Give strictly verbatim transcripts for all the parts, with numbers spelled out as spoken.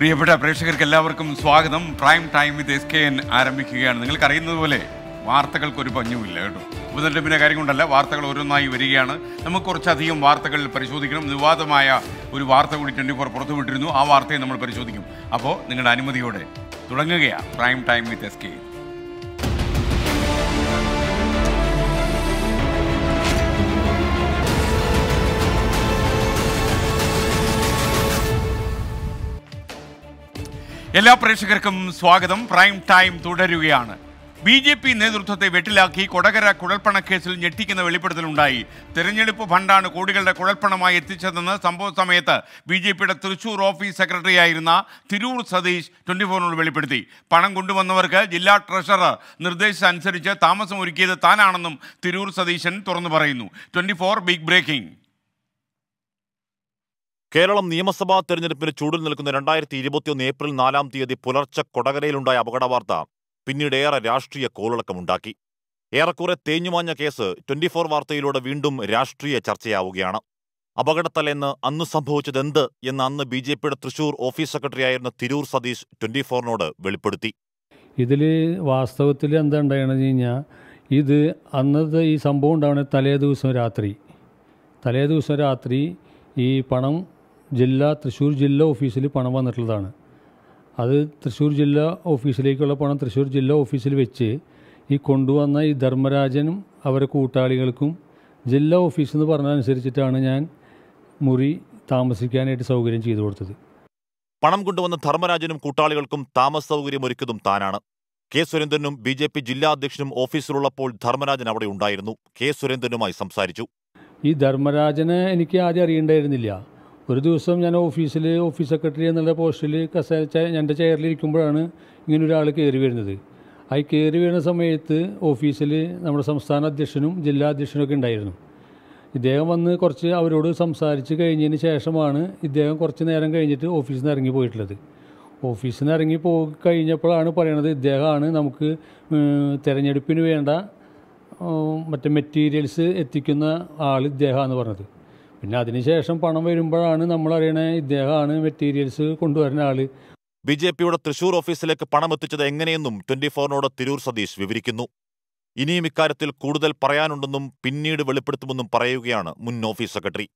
പ്രിയപ്പെട്ട പ്രേക്ഷകർക്ക് എല്ലാവർക്കും സ്വാഗതം. Prime time with S K N ആരംഭിക്കുകയാണ്. നിങ്ങൾക്കറിയുന്നതുപോലെ വാർത്തകൾക്കൊരു പഞ്ഞുമില്ല കേട്ടോ. ഉപതെരഞ്ഞെടുപ്പിൻ്റെ കാര്യം കൊണ്ടല്ല, വാർത്തകൾ ഓരോന്നായി വരികയാണ്. നമുക്ക് കുറച്ചധികം വാർത്തകൾ പരിശോധിക്കണം. വിവാദമായ ഒരു വാർത്ത കൂടി ട്വൻറ്റി ഫോർ പുറത്തുവിട്ടിരുന്നു. ആ വാർത്തയെ നമ്മൾ പരിശോധിക്കും. അപ്പോൾ നിങ്ങളുടെ അനുമതിയോടെ തുടങ്ങുകയാണ് prime time with S K N. എല്ലാ പ്രേക്ഷകർക്കും സ്വാഗതം. പ്രൈം ടൈം തുടരുകയാണ്. ബി ജെ പി നേതൃത്വത്തെ വെട്ടിലാക്കി കൊടകര കുഴൽപ്പണക്കേസിൽ ഞെട്ടിക്കുന്ന വെളിപ്പെടുത്തലുണ്ടായി. തെരഞ്ഞെടുപ്പ് ഫണ്ടാണ് കോടികളുടെ കുഴൽപ്പണമായി എത്തിച്ചതെന്ന് സംഭവ സമയത്ത് ബി ജെ പിയുടെ തൃശൂർ ഓഫീസ് സെക്രട്ടറിയായിരുന്ന തിരൂർ സതീഷ് ട്വൻറ്റി ഫോറിനോട് വെളിപ്പെടുത്തി. പണം കൊണ്ടുവന്നവർക്ക് ജില്ലാ ട്രഷറർ നിർദ്ദേശിച്ചനുസരിച്ച് താമസം ഒരുക്കിയത് താനാണെന്നും തിരൂർ സതീശൻ തുറന്നു പറയുന്നു. Twenty four big breaking. Keralam നിയമസഭാ തെരഞ്ഞെടുപ്പിന് ചൂടിൽ നിൽക്കുന്ന രണ്ടായിരത്തി ഇരുപത്തിയൊന്ന് ഏപ്രിൽ നാലാം തീയതി പുലർച്ചെ കൊടകരയിലുണ്ടായ അപകട വാർത്ത പിന്നീടേറെ രാഷ്ട്രീയ കോളിളക്കമുണ്ടാക്കി. ഏറെക്കുറെ തേഞ്ഞുമാഞ്ഞ കേസ് ട്വൻറ്റി ഫോർ വാർത്തയിലൂടെ വീണ്ടും രാഷ്ട്രീയ ചർച്ചയാവുകയാണ്. അപകടത്തലേന്ന് അന്ന് സംഭവിച്ചതെന്ത് എന്ന് അന്ന് ബി ജെ പിയുടെ തൃശൂർ ഓഫീസ് സെക്രട്ടറിയായിരുന്ന തിരൂർ സതീഷ് ട്വൻറ്റി ഫോറിനോട് വെളിപ്പെടുത്തി. ഇതിൽ വാസ്തവത്തിൽ എന്താ ഉണ്ടായെന്ന് വെച്ച് കഴിഞ്ഞാൽ, ഇത് അന്നത്തെ ഈ സംഭവം ഉണ്ടാവണ തലേ ദിവസം രാത്രി തലേ ദിവസം രാത്രി ഈ പണം ജില്ലാ തൃശ്ശൂർ ജില്ലാ ഓഫീസിൽ പണം വന്നിട്ടുള്ളതാണ്. അത് തൃശ്ശൂർ ജില്ലാ ഓഫീസിലേക്കുള്ള പണം തൃശ്ശൂർ ജില്ലാ ഓഫീസിൽ വെച്ച് ഈ കൊണ്ടുവന്ന ഈ ധർമ്മരാജനും അവരെ കൂട്ടാളികൾക്കും ജില്ലാ ഓഫീസ് എന്ന് പറഞ്ഞതനുസരിച്ചിട്ടാണ് ഞാൻ മുറി താമസിക്കാനായിട്ട് സൗകര്യം ചെയ്തു കൊടുത്തത്. പണം കൊണ്ടുവന്ന ധർമ്മരാജനും കൂട്ടാളികൾക്കും താമസ സൗകര്യം ഒരുക്കിയതും താനാണ്. കെ സുരേന്ദ്രനും ബി ജെ പി ജില്ലാ അധ്യക്ഷനും ഓഫീസിലുള്ളപ്പോൾ ധർമ്മരാജൻ അവിടെ ഉണ്ടായിരുന്നു. കെ സുരേന്ദ്രനുമായി സംസാരിച്ചു. ഈ ധർമ്മരാജനെ എനിക്ക് ആദ്യം അറിയണ്ടായിരുന്നില്ല. ഒരു ദിവസം ഞാൻ ഓഫീസിൽ ഓഫീസ് സെക്രട്ടറി എന്നുള്ള പോസ്റ്റിൽ കസേര എൻ്റെ ചെയറിലിരിക്കുമ്പോഴാണ് ഇങ്ങനൊരാൾ കയറി വരുന്നത്. ആ കയറി വരുന്ന സമയത്ത് ഓഫീസിൽ നമ്മുടെ സംസ്ഥാന അധ്യക്ഷനും ജില്ലാ അധ്യക്ഷനുമൊക്കെ ഉണ്ടായിരുന്നു. ഇദ്ദേഹം വന്ന് കുറച്ച് അവരോട് സംസാരിച്ച് കഴിഞ്ഞതിന് ശേഷമാണ് ഇദ്ദേഹം കുറച്ച് നേരം കഴിഞ്ഞിട്ട് ഓഫീസിൽ നിന്ന് ഇറങ്ങി പോയിട്ടുള്ളത്. ഓഫീസിൽ നിന്ന് ഇറങ്ങി പോയി കഴിഞ്ഞപ്പോഴാണ് പറയണത് ഇദ്ദേഹമാണ് നമുക്ക് തിരഞ്ഞെടുപ്പിന് വേണ്ട മറ്റേ മെറ്റീരിയൽസ് എത്തിക്കുന്ന ആൾ ഇദ്ദേഹമാണെന്ന് പറഞ്ഞത്. പിന്നെ അതിനുശേഷം പണം വരുമ്പോഴാണ് നമ്മൾ അറിയണേ ഇദ്ദേഹമാണ് മെറ്റീരിയൽസ് കൊണ്ടുവരുന്ന ആൾ. ബി ജെ പിയുടെ തൃശൂർ ഓഫീസിലേക്ക് പണം എത്തിച്ചത് എങ്ങനെയെന്നും ട്വൻറ്റി ഫോറിനോട് തിരൂർ സതീഷ് വിവരിക്കുന്നു. ഇനിയും ഇക്കാര്യത്തിൽ കൂടുതൽ പറയാനുണ്ടെന്നും പിന്നീട് വെളിപ്പെടുത്തുമെന്നും പറയുകയാണ് മുൻ ഓഫീസ് സെക്രട്ടറി.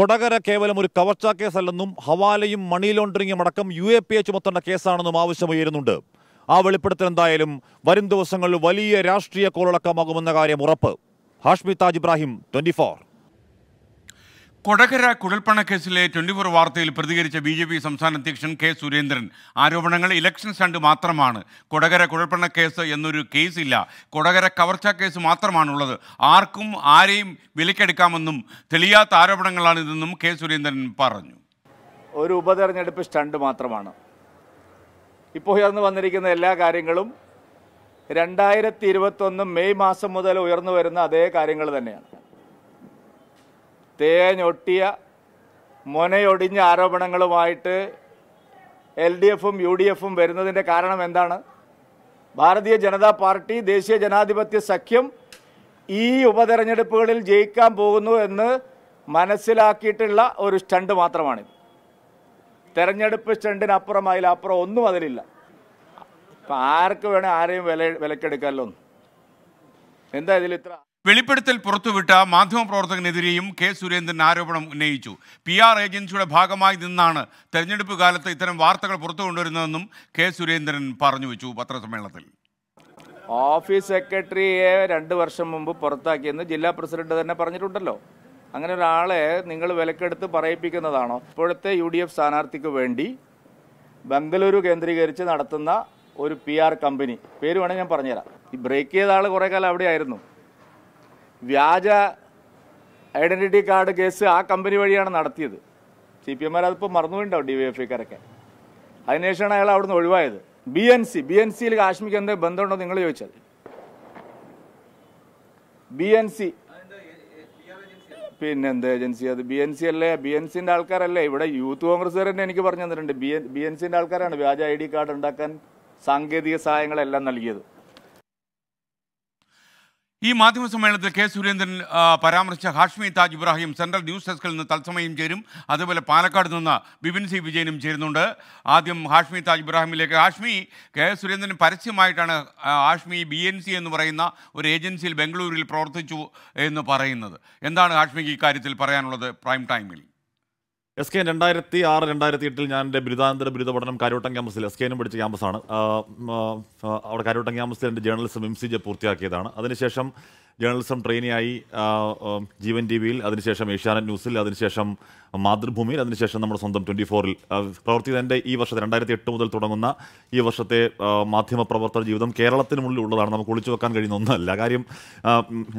കൊടകര കേവലം ഒരു കവർച്ചാ കേസല്ലെന്നും ഹവാലയും മണി ലോണ്ടറിംഗും അടക്കം യു എ പി എ ചുമത്തേണ്ട കേസാണെന്നും ആവശ്യമുയരുന്നുണ്ട്. ആ വെളിപ്പെടുത്തൽ എന്തായാലും വരും ദിവസങ്ങളിൽ വലിയ രാഷ്ട്രീയ കോളിളക്കമാകുമെന്ന കാര്യം ഉറപ്പ്. Hashmi Taj Ibrahim, twenty four. കൊടകര കുഴൽപ്പണക്കേസിലെ ട്വൻറ്റി ഫോർ വാർത്തയിൽ പ്രതികരിച്ച ബി ജെ പി സംസ്ഥാന അധ്യക്ഷൻ കെ സുരേന്ദ്രൻ ആരോപണങ്ങൾ ഇലക്ഷൻ ഫണ്ട് മാത്രമാണ്. കൊടകര കുഴൽപ്പണക്കേസ് എന്നൊരു കേസില്ല. കൊടകര കവർച്ചാ കേസ് മാത്രമാണുള്ളത്. ആർക്കും ആരെയും വിലക്കെടുക്കാമെന്നും തെളിയാത്ത ആരോപണങ്ങളാണിതെന്നും കെ സുരേന്ദ്രൻ പറഞ്ഞു. ഒരു ഉപതെരഞ്ഞെടുപ്പ് സ്റ്റണ്ട് മാത്രമാണ്. ഇപ്പോൾ ഉയർന്നു വന്നിരിക്കുന്ന എല്ലാ കാര്യങ്ങളും രണ്ടായിരത്തി ഇരുപത്തൊന്ന് മെയ് മാസം മുതൽ ഉയർന്നു വരുന്ന അതേ കാര്യങ്ങൾ തന്നെയാണ്. തേഞ്ഞൊട്ടിയ മൊനയൊടിഞ്ഞ ആരോപണങ്ങളുമായിട്ട് എൽ ഡി എഫും യു ഡി എഫും വരുന്നതിൻ്റെ കാരണം എന്താണ്? ഭാരതീയ ജനതാ പാർട്ടി, ദേശീയ ജനാധിപത്യ സഖ്യം ഈ ഉപതെരഞ്ഞെടുപ്പുകളിൽ ജയിക്കാൻ പോകുന്നു എന്ന് മനസ്സിലാക്കിയിട്ടുള്ള ഒരു സ്റ്റണ്ട് മാത്രമാണിത്. തെരഞ്ഞെടുപ്പ് സ്റ്റണ്ടിനപ്പുറം അതിലപ്പുറം ഒന്നും അതിലില്ല. അപ്പം ആർക്ക് വേണേൽ ആരെയും വില വിലക്കെടുക്കാമല്ലോ. എന്താ ഇതിൽ ഇത്ര വെളിപ്പെടുത്തൽ പുറത്തുവിട്ട മാധ്യമപ്രവർത്തകനെതിരെയും കെ സുരേന്ദ്രൻ ആരോപണം ഉന്നയിച്ചു. പി ആർ ഏജൻസിയുടെ ഭാഗമായി നിന്നാണ് തെരഞ്ഞെടുപ്പ് കാലത്ത് ഇത്തരം വാർത്തകൾ പുറത്തു കൊണ്ടുവരുന്നതെന്നും കെ സുരേന്ദ്രൻ പറഞ്ഞു വെച്ചു പത്രസമ്മേളനത്തിൽ. ഓഫീസ് സെക്രട്ടറിയെ രണ്ട് വർഷം മുമ്പ് പുറത്താക്കിയെന്ന് ജില്ലാ പ്രസിഡന്റ് തന്നെ പറഞ്ഞിട്ടുണ്ടല്ലോ. അങ്ങനെ ഒരാളെ നിങ്ങൾ വിലക്കെടുത്ത് പറയിപ്പിക്കുന്നതാണോ? ഇപ്പോഴത്തെ യു ഡി എഫ് സ്ഥാനാർത്ഥിക്ക് വേണ്ടി ബംഗളൂരു കേന്ദ്രീകരിച്ച് നടത്തുന്ന ഒരു പി ആർ കമ്പനി, പേര് വേണമെങ്കിൽ ഞാൻ പറഞ്ഞുതരാം. ഈ ബ്രേക്ക് ചെയ്ത ആൾ കുറേ കാലം അവിടെ ആയിരുന്നു. വ്യാജ ഐഡൻറ്റിറ്റി കാർഡ് കേസ് ആ കമ്പനി വഴിയാണ് നടത്തിയത്. സി പി എമ്മാർ അതിപ്പോൾ മറന്നുപോയിണ്ടാവും, ഡി വൈ എഫ് ഐക്കാരൊക്കെ. അതിനുശേഷമാണ് അയാൾ അവിടുന്ന് ഒഴിവായത്. B N C B N സിയിൽ കാശ്മീർക്ക് എന്തെങ്കിലും ബന്ധമുണ്ടോ നിങ്ങൾ ചോദിച്ചത്? ബി എൻ സി പിന്നെ എന്ത് ഏജൻസി? അത് ബി എൻ സി അല്ലേ? ബി എൻ സിൻ്റെ ആൾക്കാരല്ലേ? ഇവിടെ യൂത്ത് കോൺഗ്രസ്സുകാർ തന്നെ എനിക്ക് പറഞ്ഞു തന്നിട്ടുണ്ട്. ബി എൻ ബി എൻ സിൻ്റെ ആൾക്കാരാണ് വ്യാജ ഐ ഡി കാർഡ് ഉണ്ടാക്കാൻ സാങ്കേതിക സഹായങ്ങളെല്ലാം നൽകിയത്. ഈ മാധ്യമ സമ്മേളനത്തിൽ കെ സുരേന്ദ്രൻ പരാമർശിച്ച ഹാഷ്മി താജ് ഇബ്രാഹിം സെൻട്രൽ ന്യൂസ് ഡെസ്കിൽ നിന്ന് തത്സമയം ചേരും. അതുപോലെ പാലക്കാട് നിന്ന് ബിപിൻ സി വിജയനും ചേരുന്നുണ്ട്. ആദ്യം ഹാഷ്മി താജ് ഇബ്രാഹിമിലേക്ക്. ഹാഷ്മി, കെ സുരേന്ദ്രൻ പരസ്യമായിട്ടാണ് ഹാഷ്മി ബി എൻ സി എന്ന് പറയുന്ന ഒരു ഏജൻസിയിൽ ബംഗളൂരുവിൽ പ്രവർത്തിച്ചു എന്ന് പറയുന്നത്. എന്താണ് ഹാഷ്മിക്ക് ഇക്കാര്യത്തിൽ പറയാനുള്ളത് പ്രൈം ടൈമിൽ? എസ് കെ രണ്ടായിരത്തി ആറ് രണ്ടായിരത്തി എട്ടിൽ ഞാൻ എൻ്റെ ബിരുദാനന്തര ബിരുദ പഠനം കാര്യവട്ടം ക്യാമ്പസിൽ എസ് കെനും പഠിച്ച ക്യാമ്പസാണ്. അവിടെ കാര്യവട്ടം ക്യാമ്പസിൽ എൻ്റെ ജേർണലിസം എം സി ജെ പൂർത്തിയാക്കിയതാണ്. അതിനുശേഷം ജേർണലിസം ട്രെയിനിയായി ജീവൻ ടി വിയിൽ, അതിനുശേഷം ഏഷ്യാനെറ്റ് ന്യൂസിൽ, അതിനുശേഷം മാതൃഭൂമിയിൽ, അതിനുശേഷം നമ്മുടെ സ്വന്തം ട്വൻറ്റി ഫോറിൽ പ്രവർത്തിച്ച എൻ്റെ ഈ വർഷത്തെ രണ്ടായിരത്തി എട്ട് മുതൽ തുടങ്ങുന്ന ഈ വർഷത്തെ മാധ്യമപ്രവർത്തന ജീവിതം കേരളത്തിനുള്ളിൽ ഉള്ളതാണ്. നമുക്ക് ഒളിച്ചു വെക്കാൻ കഴിയുന്ന ഒന്നല്ല. കാര്യം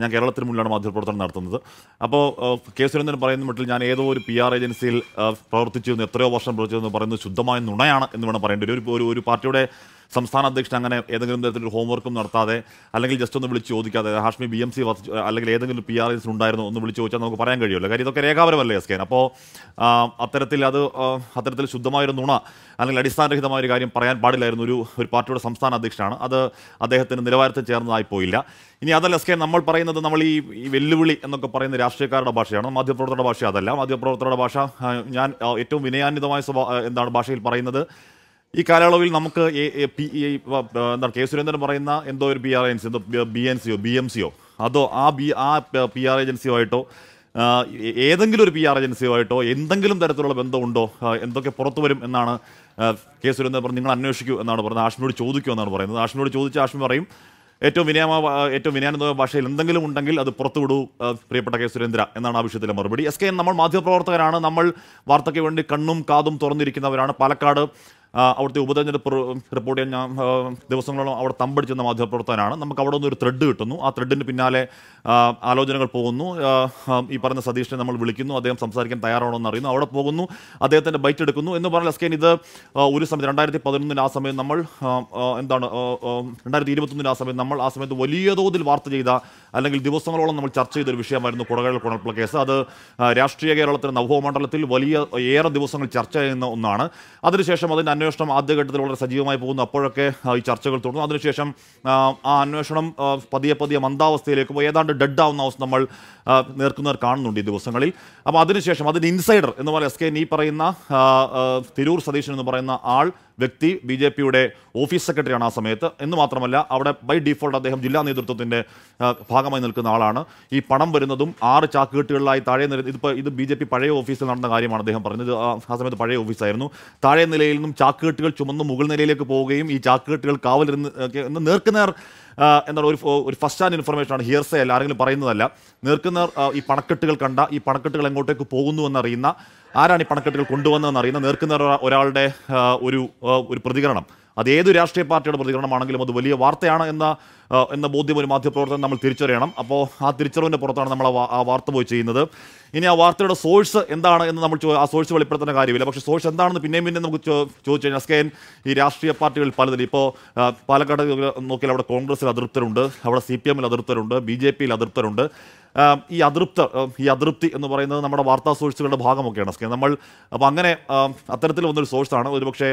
ഞാൻ കേരളത്തിനുള്ളിലാണ് മാധ്യമപ്രവർത്തനം നടത്തുന്നത്. അപ്പോൾ കെ സുരേന്ദ്രൻ പറയുന്ന മട്ടിൽ ഞാൻ ഏതോ ഒരു പി ആർ ഏജൻസിയിൽ പ്രവർത്തിച്ചിരുന്നു, എത്രയോ വർഷം പ്രവർത്തിച്ചെന്ന് പറയുന്നത് ശുദ്ധമായ നുണയാണ് എന്ന് വേണം പറയേണ്ടത്. ഒരു ഒരു പാർട്ടിയുടെ സംസ്ഥാന അധ്യക്ഷൻ അങ്ങനെ ഏതെങ്കിലും തരത്തിലൊരു ഹോംവർക്കും നടത്താതെ അല്ലെങ്കിൽ ജസ്റ്റ് ഒന്ന് വിളിച്ച് ചോദിക്കാതെ ഹാഷ്മി ബി എം സി വർദ്ധിച്ചു അല്ലെങ്കിൽ ഏതെങ്കിലും പി ആർ എസ് ഉണ്ടായിരുന്നു ഒന്ന് വിളിച്ച് ചോദിച്ചാൽ നമുക്ക് പറയാൻ കഴിയുമല്ലോ. കാര്യം ഇതൊക്കെ രേഖാപരമല്ലേ എസ് കെൻ. അപ്പോൾ അത്തരത്തിൽ അത് അത്തരത്തിൽ ശുദ്ധമായൊരു നുണ അല്ലെങ്കിൽ അടിസ്ഥാനരഹിതമായൊരു കാര്യം പറയാൻ പാടില്ലായിരുന്നു. ഒരു ഒരു പാർട്ടിയുടെ സംസ്ഥാന അധ്യക്ഷനാണ്. അത് അദ്ദേഹത്തിന് നിലവാരത്തിൽ ചേർന്നതായി പോയില്ല. ഇനി അതല്ല എസ് കെ, നമ്മൾ പറയുന്നത് നമ്മൾ ഈ വെല്ലുവിളി എന്നൊക്കെ പറയുന്ന രാഷ്ട്രീയക്കാരുടെ ഭാഷയാണ്. മാധ്യമപ്രവർത്തകരുടെ ഭാഷ അതല്ല. മാധ്യമപ്രവർത്തകരുടെ ഭാഷ ഞാൻ ഏറ്റവും വിനയാന്വിതമായ എന്താണ് ഭാഷയിൽ പറയുന്നത്, ഈ കാലയളവിൽ നമുക്ക് എന്താണ് കെ സുരേന്ദ്രൻ പറയുന്ന എന്തോ ഒരു പി ആർ ഏജൻസി, എന്തോ ബി എൻ സിയോ ബി എം സിയോ അതോ ആ ബി ആ പി ആർ ഏജൻസിയോ ആയിട്ടോ ഏതെങ്കിലും ഒരു പി ആർ ഏജൻസിയോ ആയിട്ടോ എന്തെങ്കിലും തരത്തിലുള്ള ബന്ധമുണ്ടോ, എന്തൊക്കെ പുറത്തു വരും എന്നാണ് കെ സുരേന്ദ്രൻ പറഞ്ഞത്. നിങ്ങൾ അന്വേഷിക്കൂ എന്നാണ് പറയുന്നത്. ആഷ്മിനോട് ചോദിക്കൂ എന്നാണ് പറയുന്നത്. ആഷ്മിനോട് ചോദിച്ച് ആഷ്മി പറയും. ഏറ്റവും വിനയമ ഏറ്റവും വിനയാനന്ദമായ ഭാഷയിൽ എന്തെങ്കിലും ഉണ്ടെങ്കിൽ അത് പുറത്തുവിടൂ പ്രിയപ്പെട്ട കെ സുരേന്ദ്ര എന്നാണ് ആ വിഷയത്തിലെ മറുപടി. എസ് കെ, നമ്മൾ മാധ്യമപ്രവർത്തകരാണ്. നമ്മൾ വാർത്തയ്ക്ക് വേണ്ടി കണ്ണും കാതും തുറന്നിരിക്കുന്നവരാണ്. പാലക്കാട് അവിടുത്തെ ഉപതെരഞ്ഞെടുപ്പ് റിപ്പോർട്ട് ചെയ്യാൻ ഞാൻ ദിവസങ്ങളോളം അവിടെ തമ്പടിച്ചെന്ന മാധ്യമപ്രവർത്തകനാണ്. നമുക്ക് അവിടെ നിന്നൊരു ത്രെഡ് കിട്ടുന്നു. ആ ത്രെഡിന് പിന്നാലെ ആലോചനകൾ പോകുന്നു. ഈ പറഞ്ഞ സതീഷിനെ നമ്മൾ വിളിക്കുന്നു. അദ്ദേഹം സംസാരിക്കാൻ തയ്യാറാണോ എന്നറിയുന്നു. അവിടെ പോകുന്നു. അദ്ദേഹത്തിൻ്റെ ബൈറ്റ് എടുക്കുന്നു എന്ന് പറഞ്ഞാൽ എസ് കെ, ഇത് ഒരു സമയത്ത് രണ്ടായിരത്തി പതിനൊന്നിന് ആ സമയം നമ്മൾ എന്താണ് രണ്ടായിരത്തി ഇരുപത്തൊന്നിന് ആ സമയം നമ്മൾ ആ സമയത്ത് വലിയ തോതിൽ വാർത്ത ചെയ്ത അല്ലെങ്കിൽ ദിവസങ്ങളോളം നമ്മൾ ചർച്ച ചെയ്തൊരു വിഷയമായിരുന്നു കൊടകരൽ കുഴൽപ്പുള്ള കേസ്. അത് രാഷ്ട്രീയ കേരളത്തിലെ നവോമണ്ഡലത്തിൽ വലിയ ഏറെ ദിവസങ്ങൾ ചർച്ച ചെയ്യുന്ന ഒന്നാണ്. അതിനുശേഷം അതിൻ്റെ അന്വേഷണം ആദ്യഘട്ടത്തിൽ വളരെ സജീവമായി പോകുന്നു. അപ്പോഴൊക്കെ ഈ ചർച്ചകൾ തുടർന്നു. അതിനുശേഷം ആ അന്വേഷണം പതിയെ പതിയെ മന്ദാവസ്ഥയിലേക്ക് പോയി ഏതാണ്ട് ഡെഡ് ആവുന്ന അവസ്ഥ നമ്മൾ നേർക്കുന്നവർ കാണുന്നുണ്ട് ഈ ദിവസങ്ങളിൽ. അപ്പോൾ അതിനുശേഷം അതിൻ്റെ ഇൻസൈഡർ എന്ന് പറയുന്ന എസ് കെ, ഈ പറയുന്ന തിരൂർ സതീശൻ എന്ന് പറയുന്ന ആൾ വ്യക്തി ബി ജെ പിയുടെ ഓഫീസ് സെക്രട്ടറിയാണ് ആ സമയത്ത്. എന്ന് മാത്രമല്ല, അവിടെ ബൈ ഡിഫോൾട്ട് അദ്ദേഹം ജില്ലാ നേതൃത്വത്തിൻ്റെ ഭാഗമായി നിൽക്കുന്ന ആളാണ്. ഈ പണം വരുന്നതും ആറ് ചാക്കുകെട്ടുകളിലായി താഴെ നില, ഇതിപ്പോൾ ഇത് ബി ജെ പി പഴയ ഓഫീസിൽ നടന്ന കാര്യമാണ് അദ്ദേഹം പറഞ്ഞത്. ആ സമയത്ത് പഴയ ഓഫീസായിരുന്നു. താഴെ നിലയിൽ നിന്നും ചാക്കുകെട്ടുകൾ ചുമന്ന് മുകൾ നിലയിലേക്ക് പോവുകയും ഈ ചാക്കുകെട്ടുകൾ കാവലിരുന്ന് നേർക്കുനേർ എന്താണ് ഒരു ഒരു ഫസ്റ്റ് ഹാൻഡ് ഇൻഫർമേഷനാണ്. ഹിയർസേ അല്ല, ആരെങ്കിലും പറയുന്നതല്ല. നേർക്കുനേർ ഈ പണക്കെട്ടുകൾ കണ്ട, ഈ പണക്കെട്ടുകൾ എങ്ങോട്ടേക്ക് പോകുന്നു എന്നറിയുന്ന, ആരാണ് ഈ പണക്കെട്ടുകൾ കൊണ്ടുവന്നതെന്ന് അറിയുന്ന നേർക്കുനേർ ഒരാളുടെ ഒരു ഒരു പ്രതികരണം, അത് ഏത് രാഷ്ട്രീയ പാർട്ടിയുടെ പ്രതികരണമാണെങ്കിലും അത് വലിയ വാർത്തയാണ് എന്ന എന്ന ബോധ്യം ഒരു മാധ്യമപ്രവർത്തനം നമ്മൾ തിരിച്ചറിയണം. അപ്പോൾ ആ തിരിച്ചറിവിൻ്റെ പുറത്താണ് നമ്മൾ ആ വാർത്ത പോയി ചെയ്യുന്നത്. ഇനി ആ വാർത്തയുടെ സോഴ്സ് എന്താണ് എന്ന് നമ്മൾ ആ സോഴ്സ് വെളിപ്പെടുത്തേണ്ട കാര്യമില്ല. പക്ഷേ സോഴ്സ് എന്താണെന്ന് പിന്നെയും പിന്നെ നമുക്ക് ചോദിച്ചു കഴിഞ്ഞാൽ സ്കെയിൻ ഈ രാഷ്ട്രീയ പാർട്ടികൾ പലതിൽ ഇപ്പോൾ പാലക്കാട് നോക്കിയാൽ അവിടെ കോൺഗ്രസിൽ അതൃപ്തരുണ്ട്, അവിടെ സി പി എമ്മിൽ അതൃപ്തരുണ്ട്, ബി ജെ പിയിൽ അതൃപ്തരുണ്ട്. ഈ അതൃപ്ത ഈ അതൃപ്തി എന്ന് പറയുന്നത് നമ്മുടെ വാർത്താ സോഴ്സുകളുടെ ഭാഗമൊക്കെയാണ് സ്കെയിൻ നമ്മൾ. അപ്പോൾ അങ്ങനെ അത്തരത്തിൽ വന്നൊരു സോഴ്സാണ്. ഒരു പക്ഷേ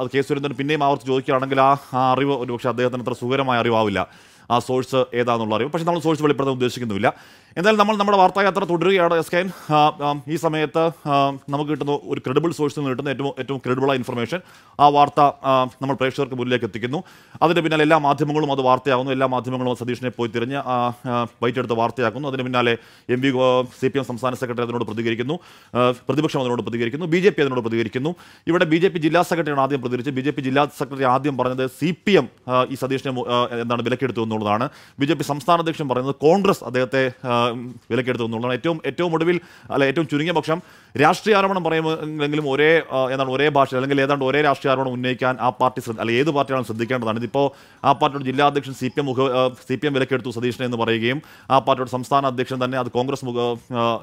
അത് കെ സുരേന്ദ്രൻ പിന്നെയും ആവർത്തി ചോദിക്കുകയാണെങ്കിൽ ആ അറിവ് ഒരു പക്ഷേ അദ്ദേഹത്തിന് അത്ര സുഖകരമായ അറിവാവില്ല. ആ സോഴ്സ് ഏതാണെന്നുള്ള അറിവ്. പക്ഷേ നമ്മൾ സോഴ്സ് വെളിപ്പെടുത്താൻ ഉദ്ദേശിക്കുന്നുമില്ല. എന്തായാലും നമ്മൾ നമ്മുടെ വാർത്തായാത്ര തുടരുകയാണ് എസ് കെൻ. ഈ സമയത്ത് നമുക്ക് കിട്ടുന്ന ഒരു ക്രെഡിബിൾ സോഴ്സിൽ നിന്ന് കിട്ടുന്ന ഏറ്റവും ഏറ്റവും ക്രെഡിബിളായ ഇൻഫർമേഷൻ ആ വാർത്ത നമ്മൾ പ്രേക്ഷകർക്ക് മുന്നിലേക്ക് എത്തിക്കുന്നു. അതിൻ്റെ പിന്നാലെ എല്ലാ മാധ്യമങ്ങളും അത് വാർത്തയാകുന്നു. എല്ലാ മാധ്യമങ്ങളും സതീഷിനെ പോയി തിരിഞ്ഞ് വൈറ്റെടുത്ത് വാർത്തയാക്കുന്നു. അതിന് പിന്നാലെ M P C P M സംസ്ഥാന സെക്രട്ടറി അതിനോട് പ്രതികരിക്കുന്നു, പ്രതിപക്ഷം അതിനോട് പ്രതികരിക്കുന്നു, ബി ജെ പി അതിനോട് പ്രതികരിക്കുന്നു. ഇവിടെ ബി ജെ പി ജില്ലാ സെക്രട്ടറിയാണ് ആദ്യം പ്രതികരിച്ചത്. ബി ജെ പി ജില്ലാ സെക്രട്ടറി ആദ്യം പറഞ്ഞത് സി പി എം ഈ സതീഷിനെ എന്താണ് വിലക്കെടുത്തു എന്നുള്ളതാണ്. ബി ജെ പി സംസ്ഥാന അധ്യക്ഷൻ പറയുന്നത് കോൺഗ്രസ് അദ്ദേഹത്തെ വിലക്കെടുത്തു എന്നുള്ളതാണ്. ഏറ്റവും ഏറ്റവും ഒടുവിൽ അല്ല ഏറ്റവും ചുരുങ്ങിയ പക്ഷം രാഷ്ട്രീയ ആരോപണം പറയുമെങ്കിലും ഒരേ എന്താണ് ഒരേ ഭാഷ അല്ലെങ്കിൽ ഏതാണ്ട് ഒരേ രാഷ്ട്രീയ ആരോപണം ഉന്നയിക്കാൻ ആ പാർട്ടി അല്ലെങ്കിൽ ഏത് പാർട്ടിയാണ് ശ്രദ്ധിക്കേണ്ടതാണ്. ഇതിപ്പോൾ ആ പാർട്ടിയുടെ ജില്ലാ അധ്യക്ഷൻ സി പി എം മുഖ സി പി എം വിലക്കെടുത്തു സതീഷിനെ എന്ന് പറയുകയും ആ പാർട്ടിയുടെ സംസ്ഥാന അധ്യക്ഷൻ തന്നെ അത് കോൺഗ്രസ് മുഖ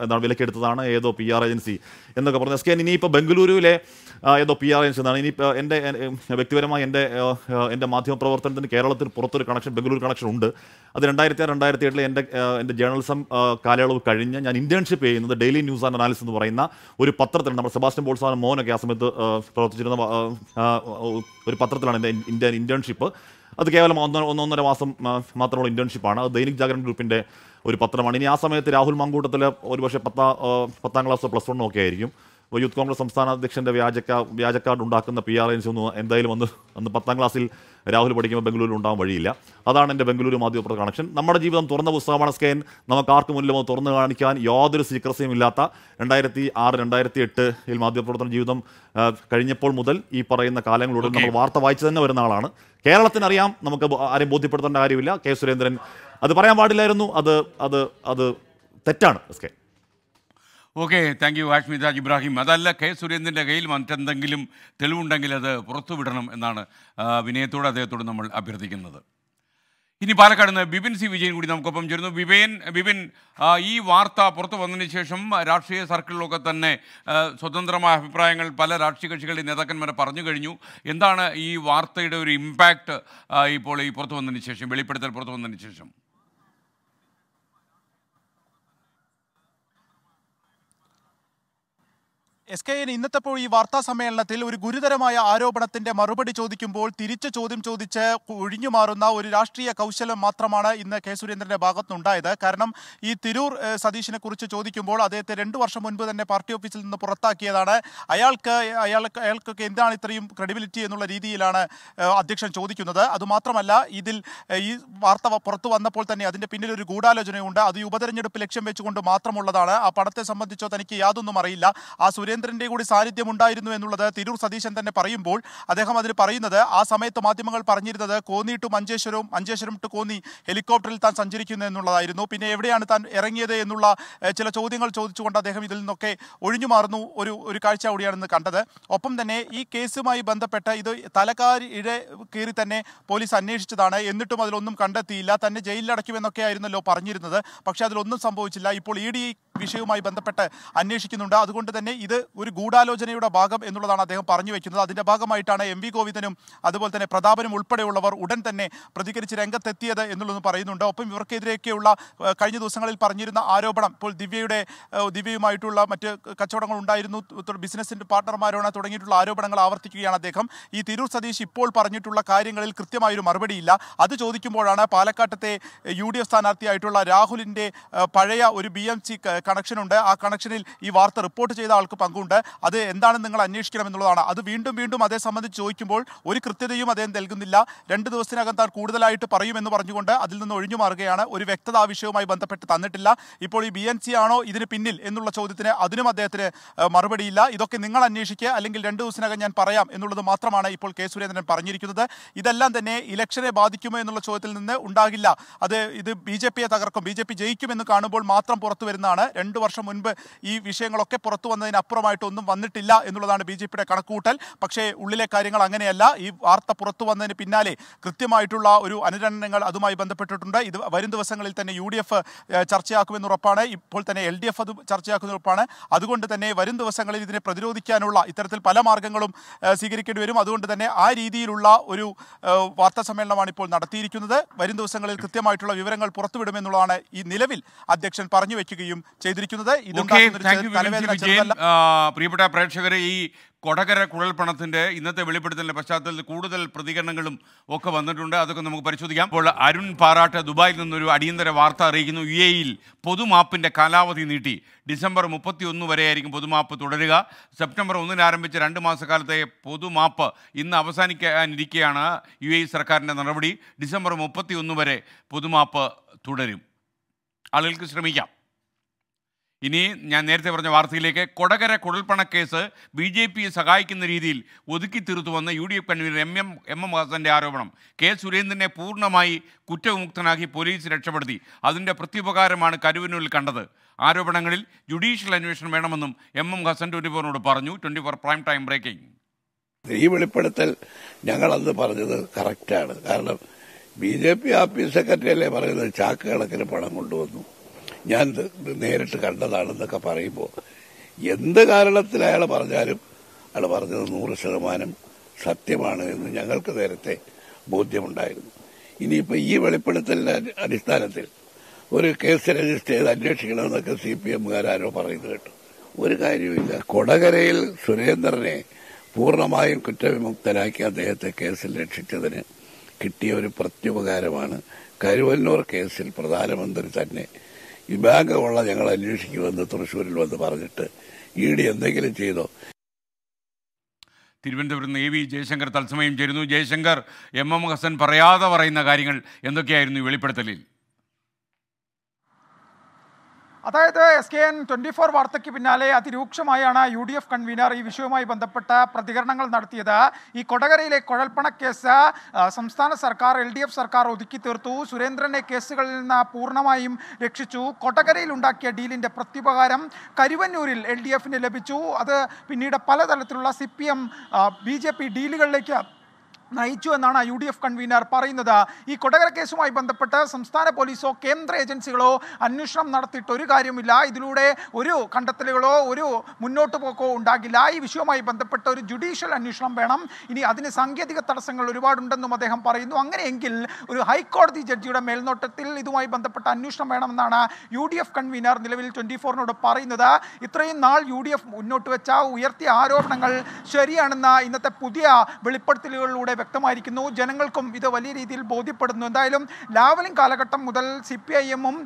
എന്താണ് വിലക്കെടുത്തതാണ് ഏതോ പി ആർ ഏജൻസി എന്നൊക്കെ പറഞ്ഞത് എസ് കെ. ഇനിയിപ്പോൾ ബംഗളൂരുവിലെ ഏതോ പി ആർ ഏജൻസി എന്നാണ്. ഇനിയിപ്പോൾ എൻ്റെ വ്യക്തിപരമായി എൻ്റെ എൻ്റെ മാധ്യമപ്രവർത്തനത്തിന് കേരളത്തിൽ പുറത്തൊരു കണക്ഷൻ, ബംഗളൂരു കണക്ഷൻ ഉണ്ട്. അത് രണ്ടായിരത്തി ആറ് രണ്ടായിരത്തി ഏഴിലെ എൻ്റെ എൻ്റെ ജേർണലിസം കാലയളവ് കഴിഞ്ഞ് ഞാൻ ഇന്റേൺഷിപ്പ് ചെയ്യുന്നത് ഡെയിലി ന്യൂസ് ആൻഡ് അനാലിസിസ് എന്ന് പറയുന്ന ഒരു പത്രത്തിൽ നമ്മുടെ സെബാസ്റ്റ്യൻ ബോൾസാനും മോനൊക്കെ ആ സമയത്ത് പ്രവർത്തിച്ചിരുന്ന ഒരു പത്രത്തിലാണ് എൻ്റെ ഇന്ത്യൻ ഇന്റേൺഷിപ്പ്. അത് കേവലം ഒന്ന് ഒന്നൊന്നര മാസം മാത്രമുള്ള ഇന്റേൺഷിപ്പാണ്. അത് ദൈനിക് ജാഗരൺ ഗ്രൂപ്പിൻ്റെ ഒരു പത്രമാണ്. ഇനി ആ സമയത്ത് രാഹുൽ മങ്കൂട്ടത്തിൽ ഒരുപക്ഷെ പത്താ പത്താം ക്ലാസ് പ്ലസ് വണ്ണോ ഒക്കെ ആയിരിക്കും. യൂത്ത് കോൺഗ്രസ് സംസ്ഥാന അധ്യക്ഷൻ്റെ വ്യാജക്കാ വ്യാജക്കാർഡ് ഉണ്ടാക്കുന്ന പി ആർ ഏജൻസി ഒന്നും എന്തായാലും വന്ന് അന്ന് പത്താം ക്ലാസ്സിൽ രാഹുൽ പഠിക്കുമ്പോൾ ബംഗളൂരിൽ ഉണ്ടാകാൻ വഴിയില്ല. അതാണ് എൻ്റെ ബംഗളൂരു മാധ്യമപ്രവർത്തന കണക്ഷൻ. നമ്മുടെ ജീവിതം തുറന്ന പുസ്തകമാണ് സ്കാൻ. നമുക്ക് ആർക്ക് മുന്നിലും അത് തുറന്നു കാണിക്കാൻ യാതൊരു സീക്രസിയും ഇല്ലാത്ത രണ്ടായിരത്തി ആറ് രണ്ടായിരത്തി എട്ടിൽ മാധ്യമപ്രവർത്തന ജീവിതം കഴിഞ്ഞപ്പോൾ മുതൽ ഈ പറയുന്ന കാലങ്ങളിലൂടെ നമ്മൾ വാർത്ത വായിച്ചു തന്നെ വരുന്ന ആളാണ്. കേരളത്തിനറിയാം, നമുക്ക് ആരെയും ബോധ്യപ്പെടുത്തേണ്ട കാര്യമില്ല. കെ സുരേന്ദ്രൻ അത് പറയാൻ പാടില്ലായിരുന്നു, അത് അത് അത് തെറ്റാണ് സ്കാൻ. ഓക്കെ, താങ്ക് യു ഹാഷ്മിത ഇബ്രാഹിം. അതല്ല, കെ സുരേന്ദ്രൻ്റെ കയ്യിൽ മറ്റെന്തെങ്കിലും തെളിവുണ്ടെങ്കിൽ അത് പുറത്തുവിടണം എന്നാണ് വിനയത്തോട് അദ്ദേഹത്തോട് നമ്മൾ അഭ്യർത്ഥിക്കുന്നത്. ഇനി പാലക്കാട് നിന്ന് ബിപിൻ സി വിജയൻ കൂടി നമുക്കൊപ്പം ചേരുന്നു. ബിപിൻ ബിപിൻ ഈ വാർത്ത പുറത്തു വന്നതിന് ശേഷം രാഷ്ട്രീയ സർക്കിളിലൊക്കെ തന്നെ സ്വതന്ത്രമായ അഭിപ്രായങ്ങൾ പല രാഷ്ട്രീയ കക്ഷികളുടെ നേതാക്കന്മാരെ പറഞ്ഞു കഴിഞ്ഞു. എന്താണ് ഈ വാർത്തയുടെ ഒരു ഇമ്പാക്റ്റ് ഇപ്പോൾ ഈ പുറത്തു വന്നതിന് ശേഷം, വെളിപ്പെടുത്തൽ പുറത്തു വന്നതിന് ശേഷം? എസ് കെ എൻ ഇന്നത്തെപ്പോൾ ഈ വാർത്താ സമ്മേളനത്തിൽ ഒരു ഗുരുതരമായ ആരോപണത്തിന്റെ മറുപടി ചോദിക്കുമ്പോൾ തിരിച്ചു ചോദ്യം ചോദിച്ച് ഒഴിഞ്ഞു മാറുന്ന ഒരു രാഷ്ട്രീയ കൗശലം മാത്രമാണ് ഇന്ന് കെ സുരേന്ദ്രന്റെ ഭാഗത്തുനിന്നുണ്ടായത്. കാരണം ഈ തിരൂർ സതീഷിനെ കുറിച്ച് ചോദിക്കുമ്പോൾ അദ്ദേഹത്തെ രണ്ടു വർഷം മുൻപ് തന്നെ പാർട്ടി ഓഫീസിൽ നിന്ന് പുറത്താക്കിയതാണ്. അയാൾക്ക് അയാൾക്ക് അയാൾക്കൊക്കെ എന്താണ് ഇത്രയും ക്രെഡിബിലിറ്റി എന്നുള്ള രീതിയിലാണ് അധ്യക്ഷൻ ചോദിക്കുന്നത്. അതുമാത്രമല്ല, ഇതിൽ ഈ വാർത്ത പുറത്തു വന്നപ്പോൾ തന്നെ അതിന്റെ പിന്നിൽ ഒരു ഗൂഢാലോചനയുണ്ട്. അത് ഈ ഉപതെരഞ്ഞെടുപ്പ് ലക്ഷ്യം വെച്ചുകൊണ്ട് മാത്രമുള്ളതാണ്. ആ പണത്തെ സംബന്ധിച്ചോ തനിക്ക് യാതൊന്നും അറിയില്ല. ആ സുരേന്ദ്രൻ ിന്റെ കൂടി സാന്നിധ്യം ഉണ്ടായിരുന്നു എന്നുള്ളത് തിരൂർ സതീശൻ തന്നെ പറയുമ്പോൾ അദ്ദേഹം അതിന് പറയുന്നത്, ആ സമയത്ത് മാധ്യമങ്ങൾ പറഞ്ഞിരുന്നത് കോന്നി ടു മഞ്ചേശ്വരവും മഞ്ചേശ്വരം ടു കോന്നി ഹെലികോപ്റ്ററിൽ താൻ സഞ്ചരിക്കുന്നു എന്നുള്ളതായിരുന്നു. പിന്നെ എവിടെയാണ് താൻ ഇറങ്ങിയത് എന്നുള്ള ചില ചോദ്യങ്ങൾ ചോദിച്ചുകൊണ്ട് അദ്ദേഹം ഇതിൽ നിന്നൊക്കെ ഒഴിഞ്ഞു മാറുന്നു. ഒരു ഒരു കാഴ്ച കൂടിയാണെന്ന് കണ്ടത്. ഒപ്പം തന്നെ ഈ കേസുമായി ബന്ധപ്പെട്ട് ഇത് തലക്കാരിഴ കയറി തന്നെ പോലീസ് അന്വേഷിച്ചതാണ്. എന്നിട്ടും അതിലൊന്നും കണ്ടെത്തിയില്ല. തന്നെ ജയിലിലടയ്ക്കുമെന്നൊക്കെ ആയിരുന്നല്ലോ പറഞ്ഞിരുന്നത്. പക്ഷേ അതിലൊന്നും സംഭവിച്ചില്ല. ഇപ്പോൾ ഇ ഡി വിഷയവുമായി ബന്ധപ്പെട്ട് അന്വേഷിക്കുന്നുണ്ട്. അതുകൊണ്ട് തന്നെ ഇത് ഒരു ഗൂഢാലോചനയുടെ ഭാഗം എന്നുള്ളതാണ് അദ്ദേഹം പറഞ്ഞു വെക്കുന്നത്. അതിൻ്റെ ഭാഗമായിട്ടാണ് എം വി ഗോവിന്ദനും അതുപോലെ തന്നെ പ്രതാപനും ഉൾപ്പെടെയുള്ളവർ ഉടൻ തന്നെ പ്രതികരിച്ച് രംഗത്തെത്തിയത് എന്നുള്ളതും പറയുന്നുണ്ട്. ഒപ്പം ഇവർക്കെതിരെയൊക്കെയുള്ള കഴിഞ്ഞ ദിവസങ്ങളിൽ പറഞ്ഞിരുന്ന ആരോപണം, ഇപ്പോൾ ദിവ്യയുടെ ദിവ്യയുമായിട്ടുള്ള മറ്റ് കച്ചവടങ്ങൾ ഉണ്ടായിരുന്നു, ബിസിനസിൻ്റെ പാർട്ണർമാരാണ് തുടങ്ങിയിട്ടുള്ള ആരോപണങ്ങൾ ആവർത്തിക്കുകയാണ് അദ്ദേഹം. ഈ തിരൂർ സതീഷ് ഇപ്പോൾ പറഞ്ഞിട്ടുള്ള കാര്യങ്ങളിൽ കൃത്യമായൊരു മറുപടിയില്ല. അത് ചോദിക്കുമ്പോഴാണ് പാലക്കാട്ടത്തെ യു ഡി എഫ് സ്ഥാനാർത്ഥിയായിട്ടുള്ള രാഹുലിൻ്റെ പഴയ ഒരു ബി എം സി കണക്ഷനുണ്ട്, ആ കണക്ഷനിൽ ഈ വാർത്ത റിപ്പോർട്ട് ചെയ്ത ആൾക്ക് പങ്കുണ്ട്, അത് എന്താണെന്ന് നിങ്ങൾ അന്വേഷിക്കണം എന്നുള്ളതാണ്. അത് വീണ്ടും വീണ്ടും അതേ സംബന്ധിച്ച് ചോദിക്കുമ്പോൾ ഒരു കൃത്യതയും അദ്ദേഹം നൽകുന്നില്ല. രണ്ട് ദിവസത്തിനകം താൻ കൂടുതലായിട്ട് പറയുമെന്ന് പറഞ്ഞുകൊണ്ട് അതിൽ നിന്ന് ഒഴിഞ്ഞു മാറുകയാണ്. ഒരു വ്യക്തത ആ വിഷയവുമായി ബന്ധപ്പെട്ട് തന്നിട്ടില്ല. ഇപ്പോൾ ഈ ബി എൻ സി ആണോ ഇതിന് പിന്നിൽ എന്നുള്ള ചോദ്യത്തിന് അതിനും അദ്ദേഹത്തിന് മറുപടിയില്ല. ഇതൊക്കെ നിങ്ങൾ അന്വേഷിക്കുക, അല്ലെങ്കിൽ രണ്ട് ദിവസത്തിനകം ഞാൻ പറയാം എന്നുള്ളത് മാത്രമാണ് ഇപ്പോൾ കെ സുരേന്ദ്രൻ പറഞ്ഞിരിക്കുന്നത്. ഇതെല്ലാം തന്നെ ഇലക്ഷനെ ബാധിക്കുമോ എന്നുള്ള ചോദ്യത്തിൽ നിന്ന് ഉണ്ടാകില്ല. അത് ഇത് ബി ജെ പിയെ തകർക്കും, ബി ജെ പി ജയിക്കുമെന്ന് കാണുമ്പോൾ മാത്രം പുറത്തു വരുന്നതാണ്. രണ്ടു വർഷം മുൻപ് ഈ വിഷയങ്ങളൊക്കെ പുറത്തു വന്നതിനപ്പുറമായിട്ടൊന്നും വന്നിട്ടില്ല എന്നുള്ളതാണ് ബി ജെ പിയുടെ കണക്കുകൂട്ടൽ. പക്ഷേ ഉള്ളിലെ കാര്യങ്ങൾ അങ്ങനെയല്ല. ഈ വാർത്ത പുറത്തു വന്നതിന് പിന്നാലെ കൃത്യമായിട്ടുള്ള ഒരു അനുരണനങ്ങൾ അതുമായി ബന്ധപ്പെട്ടിട്ടുണ്ട്. ഇത് വരും ദിവസങ്ങളിൽ തന്നെ യു ഡി എഫ് ചർച്ചയാക്കുമെന്ന് ഉറപ്പാണ്. ഇപ്പോൾ തന്നെ എൽ ഡി എഫ് അത് ചർച്ചയാക്കുന്ന ഉറപ്പാണ്. അതുകൊണ്ട് തന്നെ വരും ദിവസങ്ങളിൽ ഇതിനെ പ്രതിരോധിക്കാനുള്ള ഇത്തരത്തിൽ പല മാർഗങ്ങളും സ്വീകരിക്കേണ്ടി വരും. അതുകൊണ്ട് തന്നെ ആ രീതിയിലുള്ള ഒരു വാർത്താ സമ്മേളനമാണ് ഇപ്പോൾ നടത്തിയിരിക്കുന്നത്. വരും ദിവസങ്ങളിൽ കൃത്യമായിട്ടുള്ള വിവരങ്ങൾ പുറത്തുവിടുമെന്നുള്ളതാണ് ഈ നിലവിൽ അധ്യക്ഷൻ പറഞ്ഞു വെക്കുകയും ചെയ്തിരിക്കുന്നത്. പ്രിയപ്പെട്ട പ്രേക്ഷകരെ, ഈ കൊടകര കുഴൽപ്പണത്തിന്റെ ഇന്നത്തെ വെളിപ്പെടുത്തലിന്റെ പശ്ചാത്തലത്തിൽ കൂടുതൽ പ്രതികരണങ്ങളും ഒക്കെ വന്നിട്ടുണ്ട്. അതൊക്കെ നമുക്ക് പരിശോധിക്കാം. അപ്പോൾ അരുൺ പാറാട്ട് ദുബായിൽ നിന്നൊരു അടിയന്തര വാർത്ത അറിയിക്കുന്നു. യു എയിൽ പൊതുമാപ്പിന്റെ കാലാവധി നീട്ടി. ഡിസംബർ മുപ്പത്തി ഒന്ന് വരെയായിരിക്കും പൊതുമാപ്പ് തുടരുക. സെപ്റ്റംബർ ഒന്നിന് ആരംഭിച്ച രണ്ട് മാസക്കാലത്തെ പൊതുമാപ്പ് ഇന്ന് അവസാനിക്കാനിരിക്കെയാണ് യു എ സർക്കാരിന്റെ നടപടി. ഡിസംബർ മുപ്പത്തി ഒന്ന് വരെ പൊതുമാപ്പ് തുടരും. ആളുകൾക്ക് ശ്രമിക്കാം. ഇനി ഞാൻ നേരത്തെ പറഞ്ഞ വാർത്തയിലേക്ക്. കൊടകര കുഴൽപ്പണക്കേസ് ബി ജെ പിയെ സഹായിക്കുന്ന രീതിയിൽ ഒതുക്കി തീർത്തുവെന്ന് U D F convener M M M M ഹസന്റെ ആരോപണം. കെ സുരേന്ദ്രനെ പൂർണ്ണമായി കുറ്റവിമുക്തനാക്കി പോലീസ് രക്ഷപ്പെടുത്തി. അതിൻ്റെ പ്രത്യുപകാരമാണ് കരുവന്നൂരിൽ കണ്ടത്. ആരോപണങ്ങളിൽ ജുഡീഷ്യൽ അന്വേഷണം വേണമെന്നും എം എം ഹസൻ ട്വന്റി ഫോറിനോട് പറഞ്ഞു. Twenty four prime time breaking. ഈ വെളിപ്പെടുത്തൽ ഞങ്ങൾ അന്ന് പറഞ്ഞത് കറക്റ്റാണ്. കാരണം B J P office secretary അല്ലേ പറയുന്നത് ചാക്ക് കണക്കിന് പണം കൊണ്ടുവന്നു, ഞാൻ നേരിട്ട് കണ്ടതാണെന്നൊക്കെ പറയുമ്പോൾ എന്ത് കാരണത്തിൽ അയാൾ പറഞ്ഞാലും അയാൾ പറഞ്ഞത് നൂറ് ശതമാനം സത്യമാണ് എന്ന് ഞങ്ങൾക്ക് നേരത്തെ ബോധ്യമുണ്ടായിരുന്നു. ഇനിയിപ്പോൾ ഈ വെളിപ്പെടുത്തലിൻ്റെ അടിസ്ഥാനത്തിൽ ഒരു കേസ് രജിസ്റ്റർ ചെയ്ത് അന്വേഷിക്കണമെന്നൊക്കെ സി പി എമ്മുകാരോ പറയുന്നത് കേട്ടു. ഒരു കാര്യവുമില്ല. കൊടകരയിൽ സുരേന്ദ്രനെ പൂർണ്ണമായും കുറ്റവിമുക്തനാക്കി അദ്ദേഹത്തെ കേസിൽ രക്ഷിച്ചതിന് കിട്ടിയ ഒരു പ്രത്യുപകാരമാണ് കരുവന്നൂർ കേസിൽ പ്രധാനമന്ത്രി തന്നെ ഈ ഭാഗമുള്ള ഞങ്ങൾ അന്വേഷിക്കുമെന്ന് തൃശ്ശൂരിൽ വന്ന് പറഞ്ഞിട്ട് ഇ ഡി എന്തെങ്കിലും ചെയ്തോ? തിരുവനന്തപുരത്ത് നിന്ന് എ വി ജയശങ്കർ തത്സമയം ചേരുന്നു. ജയശങ്കർ, എം എം ഹസൻ പറയാതെ പറയുന്ന കാര്യങ്ങൾ എന്തൊക്കെയായിരുന്നു വെളിപ്പെടുത്തലിൽ? അതായത് S K N twenty four വാർത്തയ്ക്ക് പിന്നാലെ അതിരൂക്ഷമായാണ് യു ഡി എഫ് കൺവീനർ ഈ വിഷയവുമായി ബന്ധപ്പെട്ട പ്രതികരണങ്ങൾ നടത്തിയത്. ഈ കൊടകരയിലെ കുഴൽപ്പണക്കേസ് സംസ്ഥാന സർക്കാർ എൽ ഡി എഫ് സർക്കാർ ഒതുക്കി തീർത്തു. സുരേന്ദ്രനെ കേസുകളിൽ നിന്ന് പൂർണ്ണമായും രക്ഷിച്ചു. കൊടകരയിൽ ഉണ്ടാക്കിയ ഡീലിൻ്റെ പ്രത്യുപകാരം കരുവന്നൂരിൽ എൽ ഡി എഫിന് ലഭിച്ചു. അത് പിന്നീട് പലതരത്തിലുള്ള C P M B J P ഡീലുകളിലേക്ക് നയിച്ചു എന്നാണ് യു ഡി എഫ് കൺവീനർ പറയുന്നത്. ഈ കൊടകര കേസുമായി ബന്ധപ്പെട്ട് സംസ്ഥാന പോലീസോ കേന്ദ്ര ഏജൻസികളോ അന്വേഷണം നടത്തിയിട്ട് ഒരു കാര്യമില്ല. ഇതിലൂടെ ഒരു കണ്ടെത്തലുകളോ ഒരു മുന്നോട്ട് പോക്കോ ഉണ്ടാകില്ല. ഈ വിഷയവുമായി ബന്ധപ്പെട്ട ഒരു ജുഡീഷ്യൽ അന്വേഷണം വേണം. ഇനി അതിന് സാങ്കേതിക തടസ്സങ്ങൾ ഒരുപാടുണ്ടെന്നും അദ്ദേഹം പറയുന്നു. അങ്ങനെയെങ്കിൽ ഒരു ഹൈക്കോടതി ജഡ്ജിയുടെ മേൽനോട്ടത്തിൽ ഇതുമായി ബന്ധപ്പെട്ട അന്വേഷണം വേണമെന്നാണ് യു ഡി എഫ് കൺവീനർ നിലവിൽ ട്വൻറ്റി ഫോറിനോട് പറയുന്നത്. ഇത്രയും നാൾ യു ഡി എഫ് മുന്നോട്ട് വെച്ച ഉയർത്തിയ ആരോപണങ്ങൾ ശരിയാണെന്ന ഇന്നത്തെ പുതിയ വെളിപ്പെടുത്തലുകളിലൂടെ വ്യക്തമായിരിക്കുന്നു. ജനങ്ങൾക്കും ഇത് വലിയ രീതിയിൽ ബോധ്യപ്പെടുന്നു. എന്തായാലും ലാവലിംഗ് കാലഘട്ടം മുതൽ സി പി ഐ എമ്മും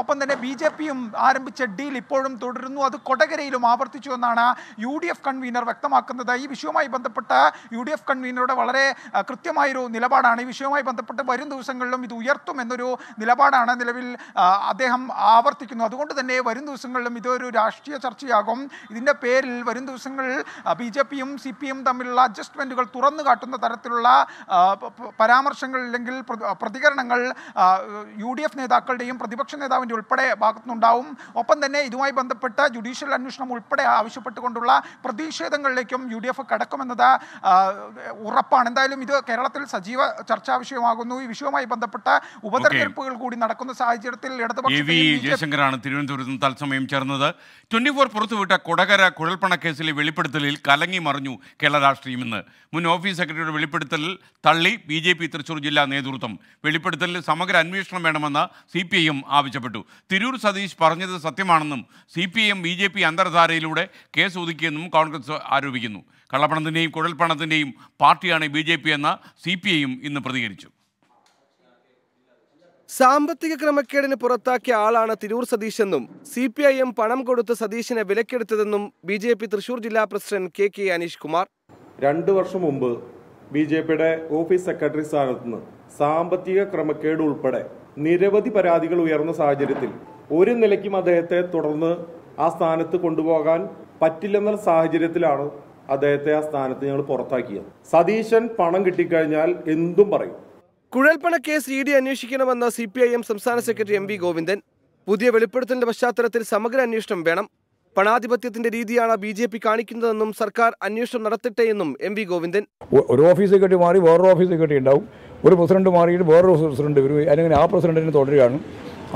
ഒപ്പം തന്നെ ബി ജെ പിയും ആരംഭിച്ച ഡീൽ ഇപ്പോഴും തുടരുന്നു. അത് കൊടകരയിലും ആവർത്തിച്ചു എന്നാണ് യു ഡി എഫ് കൺവീനർ വ്യക്തമാക്കുന്നത്. ഈ വിഷയവുമായി ബന്ധപ്പെട്ട യു ഡി എഫ് കൺവീനറുടെ വളരെ കൃത്യമായൊരു നിലപാടാണ്. ഈ വിഷയവുമായി ബന്ധപ്പെട്ട് വരും ദിവസങ്ങളിലും ഇത് ഉയർത്തും എന്നൊരു നിലപാടാണ് നിലവിൽ അദ്ദേഹം ആവർത്തിക്കുന്നു. അതുകൊണ്ട് തന്നെ വരും ദിവസങ്ങളിലും ഇതൊരു രാഷ്ട്രീയ ചർച്ചയാകും. ഇതിൻ്റെ പേരിൽ വരും ദിവസങ്ങളിൽ ബി ജെ പിയും സി പി എം തമ്മിലുള്ള അഡ്ജസ്റ്റ്മെൻറ്റുകൾ തുറന്നു കാട്ടുന്ന തരത്തിലുള്ള പരാമർശങ്ങൾ അല്ലെങ്കിൽ പ്രതികരണങ്ങൾ യു ഡി എഫ് നേതാക്കളുടെയും പ്രതിപക്ഷ നേതാവിൻ്റെ ഉൾപ്പെടെ ഭാഗത്തുനിന്നുണ്ടാവും. ഒപ്പം തന്നെ ഇതുമായി ബന്ധപ്പെട്ട ജുഡീഷ്യൽ അന്വേഷണം ഉൾപ്പെടെ ആവശ്യപ്പെട്ടുകൊണ്ടുള്ള പ്രതിഷേധങ്ങളിലേക്കും യു ഡി എഫ് കടക്കുമെന്നത് ഉറപ്പാണ്. എന്തായാലും ഇത് കേരളത്തിൽ സജീവ ചർച്ചാ വിഷയമാകുന്നു. ഈ വിഷയവുമായി ബന്ധപ്പെട്ട ഉപതെരഞ്ഞെടുപ്പുകൾ കൂടി നടക്കുന്ന സാഹചര്യത്തിൽ ഇടതുപക്ഷരാണ് തിരുവനന്തപുരത്ത് തത്സമയം ചേർന്നത്. ട്വന്റി ഫോർ പുറത്തുവിട്ട കൊടകര കുഴൽപ്പണക്കേസിലെ വെളിപ്പെടുത്തലിൽ കലങ്ങി മറിഞ്ഞു കേരള രാഷ്ട്രീയം എന്ന് മുൻ ഓഫീസ് സെക്രട്ടറിയുടെ വെളിപ്പെടുത്തൽ തള്ളി ബി ജെ പി തൃശൂർ ജില്ലാ നേതൃത്വം. വെളിപ്പെടുത്തലിൽ സമഗ്ര അന്വേഷണം വേണമെന്ന് സി പി ഐ എം ആവശ്യപ്പെട്ടു. തിരൂർ സതീഷ് പറഞ്ഞത് സത്യമാണെന്നും C P I M B J P അന്തർധാരയിലൂടെ കേസ് ഒതുക്കിയെന്നും കോൺഗ്രസ് ആരോപിക്കുന്നു. കള്ളപ്പണത്തിൻ്റെയും കുഴൽപ്പണത്തിൻ്റെയും പാർട്ടിയാണ് ബി ജെ പി എന്ന സി പി ഐ എം ഇന്ന് പ്രതികരിച്ചു. സാമ്പത്തിക ക്രമക്കേടിന് പുറത്താക്കിയ ആളാണ് തിരൂർ സതീഷ് എന്നും സി പി ഐ എം പണം കൊടുത്ത് സതീഷിനെ വിലക്കെടുത്തതെന്നും ബി ജെ പി തൃശൂർ ജില്ലാ president K K Aneesh Kumar. രണ്ടു വർഷം മുമ്പ് ബി ജെ പിയുടെ ഓഫീസ് സെക്രട്ടറി സ്ഥാനത്ത് നിന്ന് സാമ്പത്തിക ക്രമക്കേട് ഉൾപ്പെടെ നിരവധി പരാതികൾ ഉയർന്ന സാഹചര്യത്തിൽ ഒരു നിലയ്ക്കും അദ്ദേഹത്തെ തുടർന്ന് ആ സ്ഥാനത്ത് കൊണ്ടുപോകാൻ പറ്റില്ലെന്ന സാഹചര്യത്തിലാണ് അദ്ദേഹത്തെ ആ സ്ഥാനത്ത് ഞങ്ങൾ പുറത്താക്കിയത്. സതീശൻ പണം കിട്ടിക്കഴിഞ്ഞാൽ എന്തും പറയും. കുഴൽപ്പണ കേസ് ഇ ഡി അന്വേഷിക്കണമെന്ന് സി പി ഐ എം സംസ്ഥാന സെക്രട്ടറി എം വി ഗോവിന്ദൻ. പുതിയ വെളിപ്പെടുത്തലിന്റെ പശ്ചാത്തലത്തിൽ സമഗ്ര അന്വേഷണം വേണം. പണാധിപത്യത്തിന്റെ രീതിയാണ് ബി ജെ പി കാണിക്കുന്നതെന്നും സർക്കാർ അന്വേഷണം നടത്തട്ടെ എന്നും എം വി ഗോവിന്ദൻ. ഒരു ഓഫീസ് സെക്രട്ടറി മാറി വേറൊരു ഓഫീസ് സെക്രട്ടറി ഉണ്ടാവും. ഒരു പ്രസിഡന്റ് മാറിയിട്ട് വേറൊരു പ്രസിഡന്റ് വരും. അല്ലെങ്കിൽ ആ പ്രസിഡന്റിന് തുടരുകയാണ്.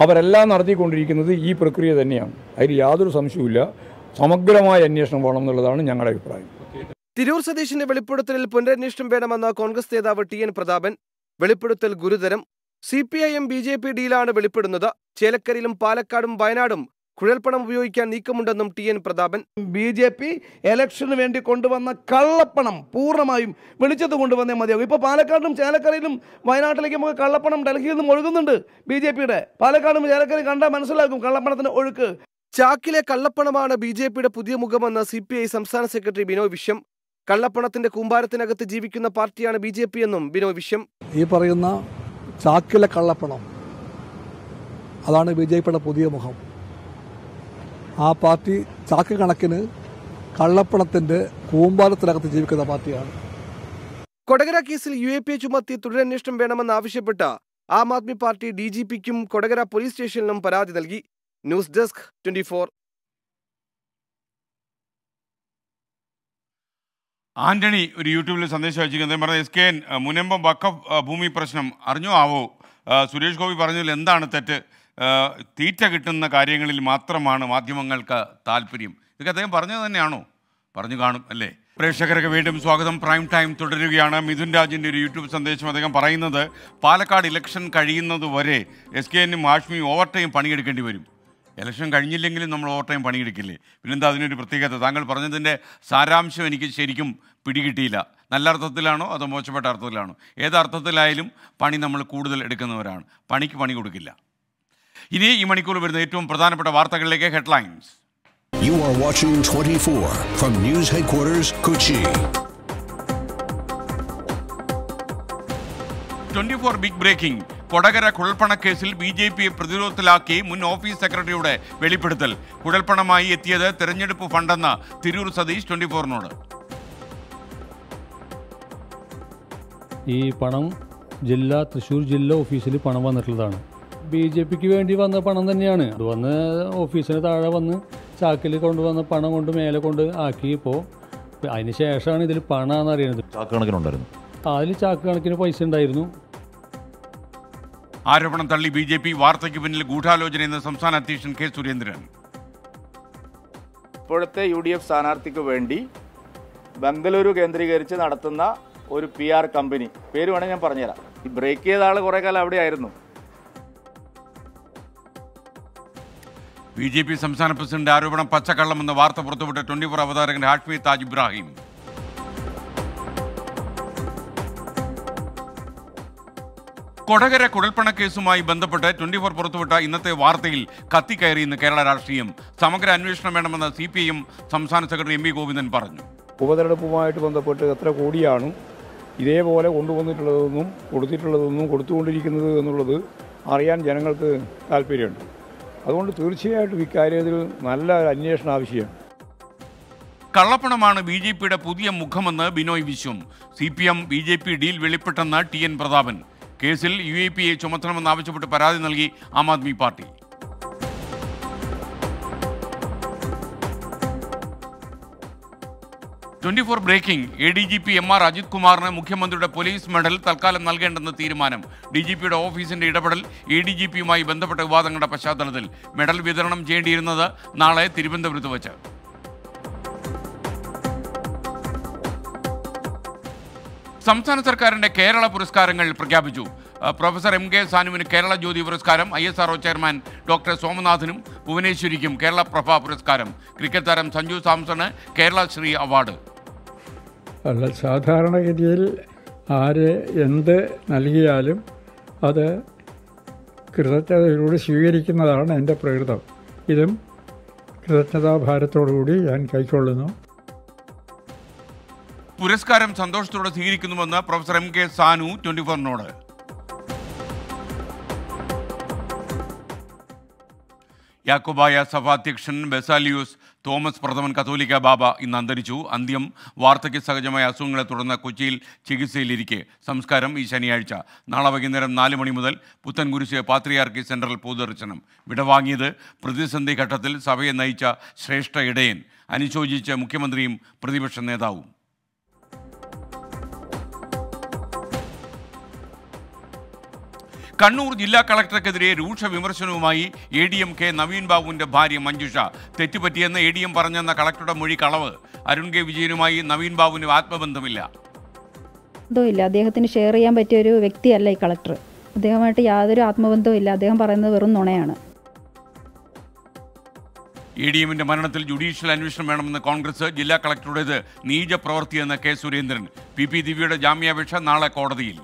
അവരെല്ലാം നടത്തിക്കൊണ്ടിരിക്കുന്നത് ഈ പ്രക്രിയ തന്നെയാണ്. അതിൽ യാതൊരു സംശയവുമില്ല. സമഗ്രമായ അന്വേഷണം വേണം എന്നുള്ളതാണ് ഞങ്ങളുടെ അഭിപ്രായം. തിരൂർ സതീഷിന്റെ വെളിപ്പെടുത്തലിൽ പുനരന്വേഷണം വേണമെന്ന കോൺഗ്രസ് നേതാവ് ടി എൻ പ്രതാപൻ. വെളിപ്പെടുത്തൽ ഗുരുതരം. C P I M B J P ഡിയിലാണ് വെളിപ്പെടുന്നത്. ചേലക്കരയിലും പാലക്കാടും വയനാടും കുഴൽപ്പണം ഉപയോഗിക്കാൻ നീക്കമുണ്ടെന്നും T N Prathapan. B J P എലക്ഷന് വേണ്ടി കൊണ്ടുവന്ന കള്ളപ്പണം പൂർണ്ണമായും വെളിച്ചത്ത് കൊണ്ടുവന്നേ മതിയാകും. ഇപ്പോൾ പാലക്കാടിലും ചേലക്കരയിലും വയനാട്ടിലേക്ക് നമുക്ക് കള്ളപ്പണം ഡൽഹിയിൽ നിന്നും ഒഴുകുന്നുണ്ട്. ബി ജെ പിയുടെ പാലക്കാടും ചേലക്കരയും കണ്ടാൽ മനസ്സിലാക്കും കള്ളപ്പണത്തിന്റെ ഒഴുക്ക്. ചാക്കിലെ കള്ളപ്പണമാണ് ബി ജെ പിയുടെ പുതിയ മുഖമെന്ന് സി പി ഐ സംസ്ഥാന സെക്രട്ടറി ബിനോയ് വിശ്വം. കള്ളപ്പണത്തിന്റെ കൂമ്പാരത്തിനകത്ത് ജീവിക്കുന്ന പാർട്ടിയാണ് ബി ജെ പി എന്നും ബിനോയ് വിശ്വം. ഈ പറയുന്ന ചാക്കിലെ കള്ളപ്പണം അതാണ് ബി ജെ പിയുടെ പുതിയ മുഖം. ആ പാർട്ടി ചാക്ക് കണക്കിന് കള്ളപ്പണത്തിന്റെ കൂമ്പാരത്തിനകത്ത് ജീവിക്കുന്ന പാർട്ടിയാണ്. കൊടകര കേസിൽ യു എ പി എ ചുമത്തി തുടരന്വേഷണം വേണമെന്നാവശ്യപ്പെട്ട Aam Aadmi party D G പിക്കും കൊടകര പോലീസ് സ്റ്റേഷനിലും പരാതി നൽകി. News desk twenty four. Antony ഒരു യൂട്യൂബിൽ സന്ദേശം അയച്ചിരിക്കുന്നത് പറഞ്ഞ എസ് കെ എൻ മുനമ്പം വഖഫ് ഭൂമി പ്രശ്നം അറിഞ്ഞോ ആവോ? സുരേഷ് ഗോപി പറഞ്ഞതിൽ എന്താണ് തെറ്റ്? തീറ്റ കിട്ടുന്ന കാര്യങ്ങളിൽ മാത്രമാണ് മാധ്യമങ്ങൾക്ക് താല്പര്യം. ഇതൊക്കെ അദ്ദേഹം പറഞ്ഞത് തന്നെയാണോ? പറഞ്ഞു കാണും അല്ലേ? പ്രേക്ഷകർക്ക് വീണ്ടും സ്വാഗതം. പ്രൈം ടൈം തുടരുകയാണ്. മിഥുൻ രാജിൻ്റെ ഒരു യൂട്യൂബ് സന്ദേശം. അദ്ദേഹം പറയുന്നത് പാലക്കാട് ഇലക്ഷൻ കഴിയുന്നത് വരെ എസ് കെ എന്നും ഹാഷ്മിയും ഓവർടൈം പണിയെടുക്കേണ്ടി വരും. Election Kanyilingil number of time Panikili. Vinda to protect the Angle Parnathan, Saram Shavaniki Sherikum, Pidigitila, Nalartilano, or the Mochabat Artolano. Either Artolailum, Paninamal Kudel Edicanuran, Paniki Panikudilla. Ini Imanicul with the Etum Pradana Patavartaka headlines. You are watching twenty-four from News Headquarters, Kochi. twenty-four big breaking. Kodagara Kudalpana Kesil, B J P Pradhirothilaki, Mun Office Secretary Ude, Velipedal, Kudalpanamai Ethiada, Terenjapu Fandana, Tirur Sadish, twenty-four Noda. E. Panam, Jilla, Trishur Jilla, officially Panavan Atladana. B J P Kivandivan the Panandaniana, one officer at Aravan, Sakilikon, the Panamon to Melakon, Akipo, Inisha Ashani, the Panana. That's why I'm going to go to the B J P. U D F Kodagara Kudalpana Kesumai Bandapata, twenty-four Portota, Inate Vartil, Kathi Kairi in the Kerala Rashium, Samagra Anvishna Madam and the C P M, Samsana Secretary M B Govindan Paran. Over Puma to Bandapata Kodianu, Idea Wundu Kurtitanum, Kurtu, Arian General Alperian. I want to Turcia to be carried Nala and Navishia. Kalapanamana B J P Pudia Mukhamana, Binoi Vishum, C P M, B J P deal Velipatana, T N Pradhavan. Kesil, U A P, Chomatram, and Navacha Paradi Nalgi, Ahmadmi Party. twenty-four breaking A D G P M R Ajit Kumar, Mukhyamanthriyude Police Medal, Thalkkalam Nalkendana Theerumanam, D G P Officinte Idapedal, A D G P-yumayi Bandapetta Vivadhangalude Pashchathalathil, Medal Vitharanam Cheyyennirunnath, Nale Thiruvananthapurathu vachu. Samsana Sarkarinte Kerala Puraskarangal Pragyapichu. Professor M K Sanuvinu Kerala Jyothi Puraskaram, I S R O Chairman Doctor Somanathanum, Bhuvaneshwarikkum Kerala Prabha Puraskaram, Cricket Tharam Sanju Samsonu Kerala Shri Award. Alla sadharana gathiyil aare endu nalgiyalum adu krithathayilode sweekarikkunnathaanu ente prakritham. Idum krithathatha bharathodu koodi njan kaikkollunu. Puraskaram Sandosh Toda Sirikunuana, Professor M K Sanu, twenty-four Noda. Yakobaya Savatikson, Vesalius, Thomas Prathaman Catholica Baba in Andarichu, Andiam, Vartaki Sagajamaya Sungla Turana Kochil, Chigisi Lirike, Samskaram, Ishaniacha, Nalavaginam Nalimani Mudal, Putan Gurusia Patriarchy Central Podarichanam, Vidavangi the Pradisandi Katatil, Savia Naicha, Shreshta Edain, Anichojicha Mukimandrim, Pradibashanedau. Kannur Jilla Collector Kadre, Roots of Immersionumai, A D M K, Navin Babu in the Bari Manjusha, Tetipati and the A D M Paran, the collector of Muri Kalava, Arunke Vijayumai, Navin Babu in the Atma Bandavilla. Doilla, they have been sharing a material Victi Alai collector. They have met the other Atma Bandavilla, they have Paran the Verunonana. A D M in the Manatil Judicial Envisionment on the Congress, Jilla Collector, Nija Pravarti and the K. Surendran, P P Divya Jamia Visha, Nala Kordil.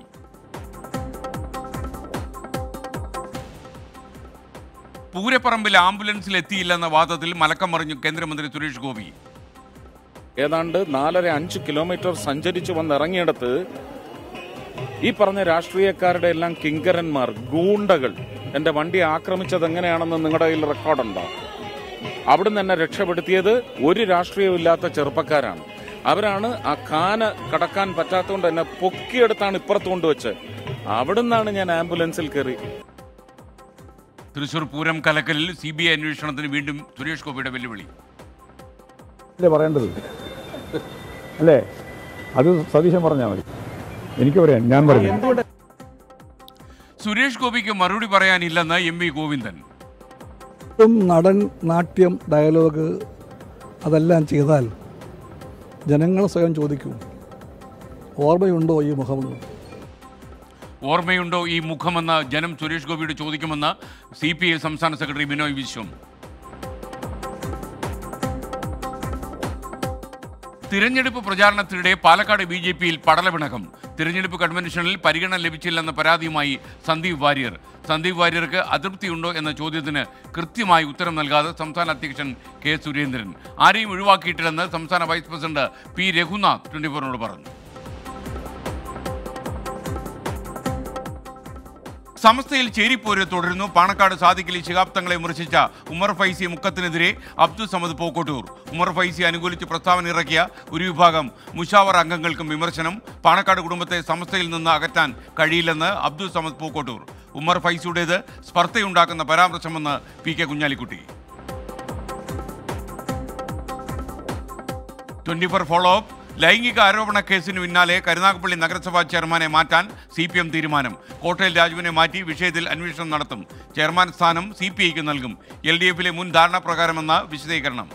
Pureparambile ambulance Letila and the Vatatil, Malakamaranu Kendra Mandri Turish Govi. Edanda, Nala and Chilometer Sanjarichu on the Rangiata Iparne Rashtriya Kardelan, Kinker and Mar, Goondagal, and the Vandi Akramicha Dangan and the Nagadail Rakotanda. Abdan and a Rechabat theatre, Uri Rashtriya Vilata Cherpakaran. Abrana, Akana, Katakan Patatund and a Pokiratan Pertundoche. Abdan and an ambulance carry. Thrissur Puram Kalakal, C B I Envision of the Windom, Suresh Covid availability. Suresh Gopi Marudi Parayan Ilana, M B Govindan. Nadan Natium dialogue Adalan Chizal Janangal Sayan Chodiku or by Undo Y Muhammad. Ormayundo E. Mukhamana, Janam Suresh Gopi to Chodikamana, C P A Samsana Secretary Binoi Vishwam. തിരഞ്ഞെടുപ്പ് പ്രചാരണത്തിനിടെ Palakkad B J പിയിൽ പടലപിണക്കം തിരഞ്ഞെടുപ്പ് കൺവെൻഷനിൽ പരിഗണന ലഭിച്ചില്ലെന്ന പരാതിയുമായി സന്ദീപ് വാര്യർ സന്ദീപ് വാര്യർക്ക് അതൃപ്തിയുണ്ടോ എന്ന ചോദ്യത്തിന് കൃത്യമായി ഉത്തരം നൽകാതെ സംസ്ഥാന അധ്യക്ഷൻ കെ സുരേന്ദ്രൻ ആരെയും ഒഴിവാക്കിയിട്ടില്ലെന്ന് സംസ്ഥാന vice president P Raghunath twenty ഫോറിനോട് പറഞ്ഞു സമസ്തയിൽ ചേരിപ്പോര് തുടരുന്നു പാണക്കാട് സാദിഖിലെ ശിഹാബ്തങ്ങളെ വിമർശിച്ച ഉമർ ഫൈസി മുക്കത്തിനെതിരെ അബ്ദുൾ സമദ് പൂക്കോട്ടൂർ ഉമർ ഫൈസി അനുകൂലിച്ച് പ്രസ്താവന ഇറക്കിയ ഒരു വിഭാഗം മുഷാവർ അംഗങ്ങൾക്കും വിമർശനം പാണക്കാട് കുടുംബത്തെ സമസ്തയിൽ നിന്ന് അകറ്റാൻ കഴിയില്ലെന്ന് അബ്ദുൾ സമദ് പൂക്കോട്ടൂർ ഉമർ ഫൈസിയുടേത് സ്പർദ്ധയുണ്ടാക്കുന്ന പരാമർശമെന്ന് P K Kunhalikutty twenty four follow up ലൈംഗിക ആരോപണ കേസിന് പിന്നാലെ കരുനാഗപ്പള്ളി നഗരസഭാ ചെയർമാനെ മാറ്റാൻ സി പി എം തീരുമാനം കോട്ടയിൽ രാജുവിനെ മാറ്റി വിഷയത്തിൽ അന്വേഷണം നടത്തും ചെയർമാൻ സ്ഥാനം സി പി ഐക്ക് നൽകും എൽ ഡി എഫിലെ മുൻ ധാരണാപ്രകാരമെന്ന വിശദീകരണം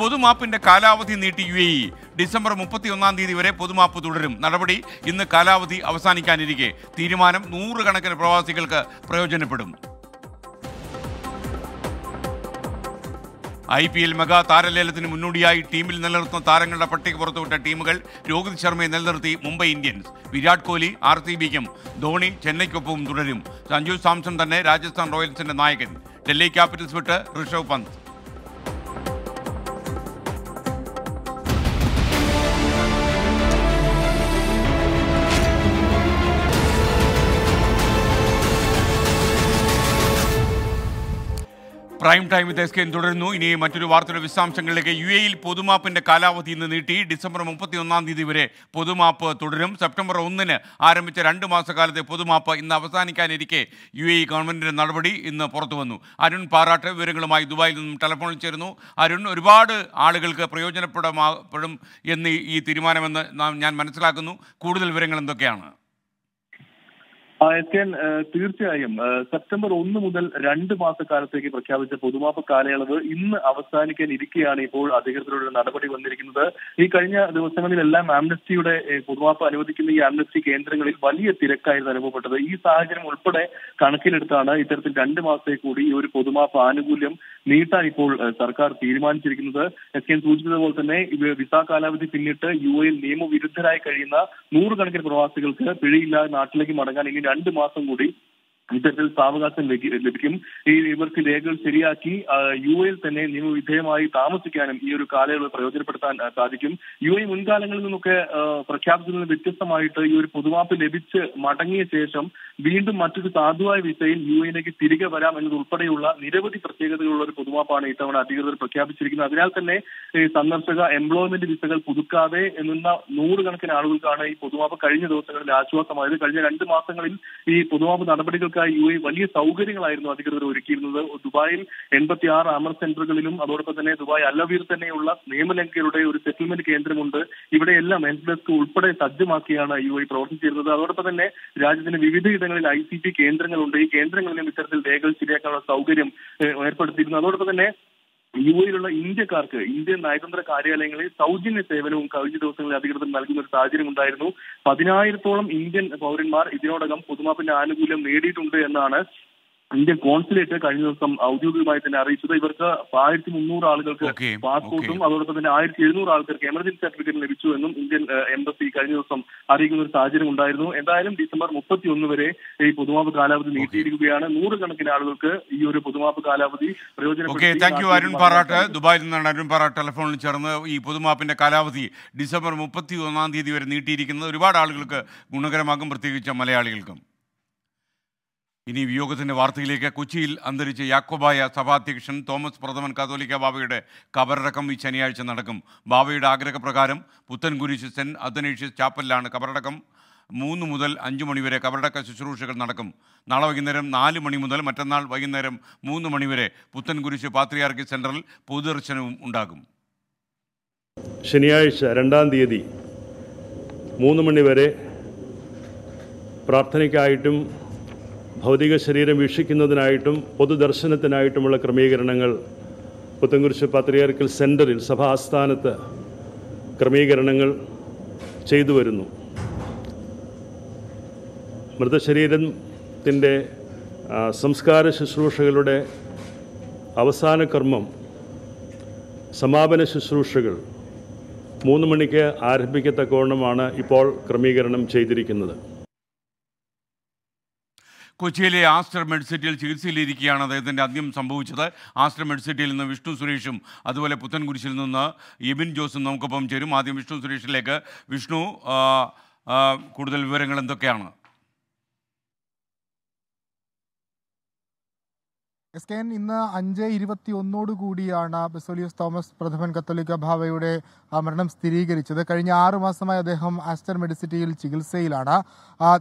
പൊതുമാപ്പിന്റെ കാലാവധി നീട്ടി യു എ ഇ ഡിസംബർ മുപ്പത്തിയൊന്നാം തീയതി വരെ പൊതുമാപ്പ് തുടരും നടപടി ഇന്ന് കാലാവധി അവസാനിക്കാനിരിക്കെ തീരുമാനം നൂറുകണക്കിന് പ്രവാസികൾക്ക് പ്രയോജനപ്പെടും ഐ പി എൽ മെഗാ താരലേലത്തിന് മുന്നോടിയായി ടീമിൽ നിലനിർത്തുന്ന താരങ്ങളുടെ പട്ടിക പുറത്തുവിട്ട ടീമുകൾ രോഹിത് ശർമ്മയെ നിലനിർത്തി Mumbai Indians Virat Kohli R C ബിക്കും ധോണി ചെന്നൈക്കൊപ്പവും തുടരും സഞ്ജു സാംസൺ തന്നെ രാജസ്ഥാൻ റോയൽസിന്റെ നായകൻ ഡൽഹി ക്യാപിറ്റൽസ് വിട്ട് ഋഷഭ് പന്ത് പ്രൈം ടൈം ഡെസ്കിൻ തുടരുന്നു ഇനി മറ്റൊരു വാർത്തയുടെ വിശദാംശങ്ങളിലേക്ക് യു എയിൽ പൊതുമാപ്പിന്റെ കാലാവധി ഇന്ന് നീട്ടി ഡിസംബർ മുപ്പത്തിയൊന്നാം തീയതി വരെ പൊതുമാപ്പ് തുടരും സെപ്റ്റംബർ ഒന്നിന് ആരംഭിച്ച രണ്ട് മാസക്കാലത്തെ പൊതുമാപ്പ് ഇന്ന് അവസാനിക്കാനിരിക്കെ യു എ ഇ ഗവൺമെന്റിന്റെ നടപടി ഇന്ന് പുറത്തുവന്നു അരുൺ പാറാട്ട് വിവരങ്ങളുമായി ദുബായിൽ നിന്നും ടെലഫോണിൽ ചേരുന്നു അരുൺ ഒരുപാട് ആളുകൾക്ക് പ്രയോജനപ്പെടും എന്ന് ഈ തീരുമാനമെന്ന് ഞാൻ മനസ്സിലാക്കുന്നു കൂടുതൽ വിവരങ്ങൾ എന്തൊക്കെയാണ് തീർച്ചയായും സെപ്റ്റംബർ ഒന്ന് മുതൽ രണ്ട് മാസക്കാലത്തേക്ക് പ്രഖ്യാപിച്ച പൊതുമാപ്പ് കാലയളവ് ഇന്ന് അവസാനിക്കാൻ ഇരിക്കുകയാണ് ഇപ്പോൾ അധികൃതരുടെ നടപടി വന്നിരിക്കുന്നത് ഈ കഴിഞ്ഞ ദിവസങ്ങളിലെല്ലാം ആംനസ്റ്റിയുടെ പൊതുമാപ്പ് അനുവദിക്കുന്ന ഈ ആംനസ്റ്റി കേന്ദ്രങ്ങളിൽ വലിയ തിരക്കായിരുന്നു അനുഭവപ്പെട്ടത് ഈ സാഹചര്യം ഉൾപ്പെടെ കണക്കിലെടുത്താണ് ഇത്തരത്തിൽ രണ്ട് മാസത്തെ കൂടി ഈ ഒരു പൊതുമാപ്പ് ആനുകൂല്യം നീട്ടാൻ ഇപ്പോൾ സർക്കാർ തീരുമാനിച്ചിരിക്കുന്നത് എസ് കെ സൂചിപ്പിച്ചതുപോലെ തന്നെ വിസ കാലാവധി പിന്നിട്ട് യു എയിൽ നിയമവിരുദ്ധരായി കഴിയുന്ന നൂറുകണക്കിന് പ്രവാസികൾക്ക് പിഴയില്ലാതെ നാട്ടിലേക്ക് മടങ്ങാൻ ഇനി രണ്ട് മാസം കൂടി ഇത്തരത്തിൽ സാവകാശം ലഭിക്കും ഈ ഇവർക്ക് രേഖകൾ ശരിയാക്കി യു എയിൽ തന്നെ നിയമവിധേയമായി താമസിക്കാനും ഈ ഒരു കാലയളവ് പ്രയോജനപ്പെടുത്താൻ സാധിക്കും യു എ മുൻകാലങ്ങളിൽ നിന്നൊക്കെ പ്രഖ്യാപിച്ചതിൽ നിന്ന് വ്യത്യസ്തമായിട്ട് ഈ ഒരു പൊതുവാപ്പ് ലഭിച്ച് മടങ്ങിയ ശേഷം വീണ്ടും മറ്റൊരു സാധുവായ വിസയിൽ യു എയിലേക്ക് തിരികെ വരാം എന്നതുൾപ്പെടെയുള്ള നിരവധി പ്രത്യേകതകളുള്ള ഒരു പൊതുവാപ്പാണ് ഇത്തവണ അധികൃതർ പ്രഖ്യാപിച്ചിരിക്കുന്നത് അതിനാൽ തന്നെ സന്ദർശക എംപ്ലോയ്മെന്റ് വിസകൾ പുതുക്കാതെ നിന്ന നൂറുകണക്കിന് ആളുകൾക്കാണ് ഈ പൊതുവാപ്പ് കഴിഞ്ഞ ദിവസങ്ങളിൽ ആശ്വാസമായത് കഴിഞ്ഞ രണ്ട് മാസങ്ങളിൽ ഈ പൊതുവാപ്പ് നടപടികൾക്ക് യു എ വലിയ സൗകര്യങ്ങളായിരുന്നു അധികൃതർ ഒരുക്കിയിരുന്നത് ദുബായിൽ എൺപത്തി ആറ് അമർ സെന്ററുകളിലും അതോടൊപ്പം തന്നെ ദുബായ് അല്ലവീർ തന്നെയുള്ള നിയമലംഘകരുടെ ഒരു സെറ്റിൽമെന്റ് കേന്ദ്രമുണ്ട് ഇവിടെയെല്ലാം ഹെൽപ്പ് ഡെസ്ക് ഉൾപ്പെടെ സജ്ജമാക്കിയാണ് യു എ പ്രവർത്തിച്ചിരുന്നത് അതോടൊപ്പം തന്നെ രാജ്യത്തിന്റെ വിവിധയിടങ്ങളിൽ ഐ സി ടി കേന്ദ്രങ്ങളുണ്ട് ഈ കേന്ദ്രങ്ങളിലും ഇത്തരത്തിൽ രേഖകൾ ശരിയാക്കാനുള്ള സൗകര്യം ഏർപ്പെടുത്തിയിരുന്നു അതോടൊപ്പം തന്നെ യു എയിലുള്ള ഇന്ത്യക്കാർക്ക് ഇന്ത്യൻ നയതന്ത്ര കാര്യാലയങ്ങളിൽ സൗജന്യ സേവനവും കഴിഞ്ഞ ദിവസങ്ങളിൽ അധികൃതർ നൽകുന്ന ഒരു സാഹചര്യം ഉണ്ടായിരുന്നു പതിനായിരത്തോളം ഇന്ത്യൻ പൗരന്മാർ ഇതിനോടകം പൊതുമാപ്പിന്റെ ആനുകൂല്യം നേടിയിട്ടുണ്ട് എന്നാണ് ഇന്ത്യൻ കോൺസുലേറ്റ് കഴിഞ്ഞ ദിവസം ഔദ്യോഗികമായി തന്നെ അറിയിച്ചത് ഇവർക്ക് ആയിരത്തി മുന്നൂറ് ആളുകൾക്ക് പാസ്പോർട്ടും അതോടൊപ്പം തന്നെ ആയിരത്തി എഴുന്നൂറ് ആൾക്കാർക്ക് എമർജൻസി സർട്ടിഫിക്കറ്റ് ലഭിച്ചു എന്നും ഇന്ത്യൻ എംബസി കഴിഞ്ഞ ദിവസം അറിയിക്കുന്ന ഒരു സാഹചര്യം ഉണ്ടായിരുന്നു എന്തായാലും ഡിസംബർ മുപ്പത്തി ഒന്ന് വരെ ഈ പൊതുമാപ്പ് കാലാവധി നീട്ടിയിരിക്കുകയാണ് നൂറുകണക്കിന് ആളുകൾക്ക് ഈ ഒരു പൊതുമാപ്പ് കാലാവധി പ്രയോജനപ്പെടും ദുബായിൽ നിന്നാണ് അരുൺ പാറാട്ട് ടെലഫോണിൽ ചേർന്ന് ഈ പൊതുമാപ്പിന്റെ കാലാവധി ഡിസംബർ മുപ്പത്തി ഒന്നാം തീയതി വരെ നീട്ടിയിരിക്കുന്നത് ഒരുപാട് ആളുകൾക്ക് ഗുണകരമാകും പ്രത്യേകിച്ച് മലയാളികൾക്കും ഇനി വിയോഗത്തിൻ്റെ വാർത്തയിലേക്ക് കൊച്ചിയിൽ അന്തരിച്ച യാക്കോബായ സഭാധ്യക്ഷൻ തോമസ് പ്രഥമൻ കാതോലിക്ക ബാവയുടെ കബറടക്കം ഈ ശനിയാഴ്ച നടക്കും ബാവയുടെ ആഗ്രഹപ്രകാരം പുത്തൻകുരിശ് സെന്റ് അത്തനേഷ്യസ് ചാപ്പലിലാണ് കബറടക്കം മൂന്ന് മുതൽ അഞ്ച് മണിവരെ കബറടക്ക ശുശ്രൂഷകൾ നടക്കും നാളെ വൈകുന്നേരം നാല് മണി മുതൽ മറ്റന്നാൾ വൈകുന്നേരം മൂന്ന് മണിവരെ പുത്തൻകുരിശ് പാത്രിയാർക്കി സെൻറ്ററിൽ പൊതുദർശനവും ഉണ്ടാകും ശനിയാഴ്ച രണ്ടാം തീയതി മൂന്ന് മണിവരെ പ്രാർത്ഥനയ്ക്കായിട്ടും ഭൗതിക ശരീരം വീക്ഷിക്കുന്നതിനായിട്ടും പൊതുദർശനത്തിനായിട്ടുമുള്ള ക്രമീകരണങ്ങൾ പുത്തൻകുരിശ് പാത്രിയാർക്കൽ സെൻറ്ററിൽ സഭാ ആസ്ഥാനത്ത് ക്രമീകരണങ്ങൾ ചെയ്തു വരുന്നു മൃതശരീരത്തിൻ്റെ സംസ്കാര ശുശ്രൂഷകളുടെ അവസാന കർമ്മം സമാപന ശുശ്രൂഷകൾ മൂന്ന് മണിക്ക് ആരംഭിക്കത്തക്കവണ്ണമാണ് ഇപ്പോൾ ക്രമീകരണം ചെയ്തിരിക്കുന്നത്. കൊച്ചിയിലെ ആസ്റ്റർ മെഡിസിറ്റിയിൽ ചികിത്സയിലിരിക്കുകയാണ് അദ്ദേഹത്തിൻ്റെ അന്ത്യം സംഭവിച്ചത്. ആസ്റ്റർ മെഡിസിറ്റിയിൽ നിന്ന് വിഷ്ണു സുരേഷും അതുപോലെ പുത്തൻകുരിശിൽ നിന്ന് എബിൻ ജോസും നമുക്കൊപ്പം ചേരും. ആദ്യം വിഷ്ണു സുരേഷിലേക്ക്. വിഷ്ണു, കൂടുതൽ വിവരങ്ങൾ എന്തൊക്കെയാണ്? എസ് കെ എൻ, ഇന്ന് അഞ്ച് ഇരുപത്തി ഒന്നോടു കൂടിയാണ് ബസേലിയോസ് തോമസ് പ്രഥമൻ കത്തോലിക്ക ബാവയുടെ മരണം സ്ഥിരീകരിച്ചത്. കഴിഞ്ഞ ആറു മാസമായി അദ്ദേഹം ആസ്റ്റർ മെഡിസിറ്റിയിൽ ചികിത്സയിലാണ്.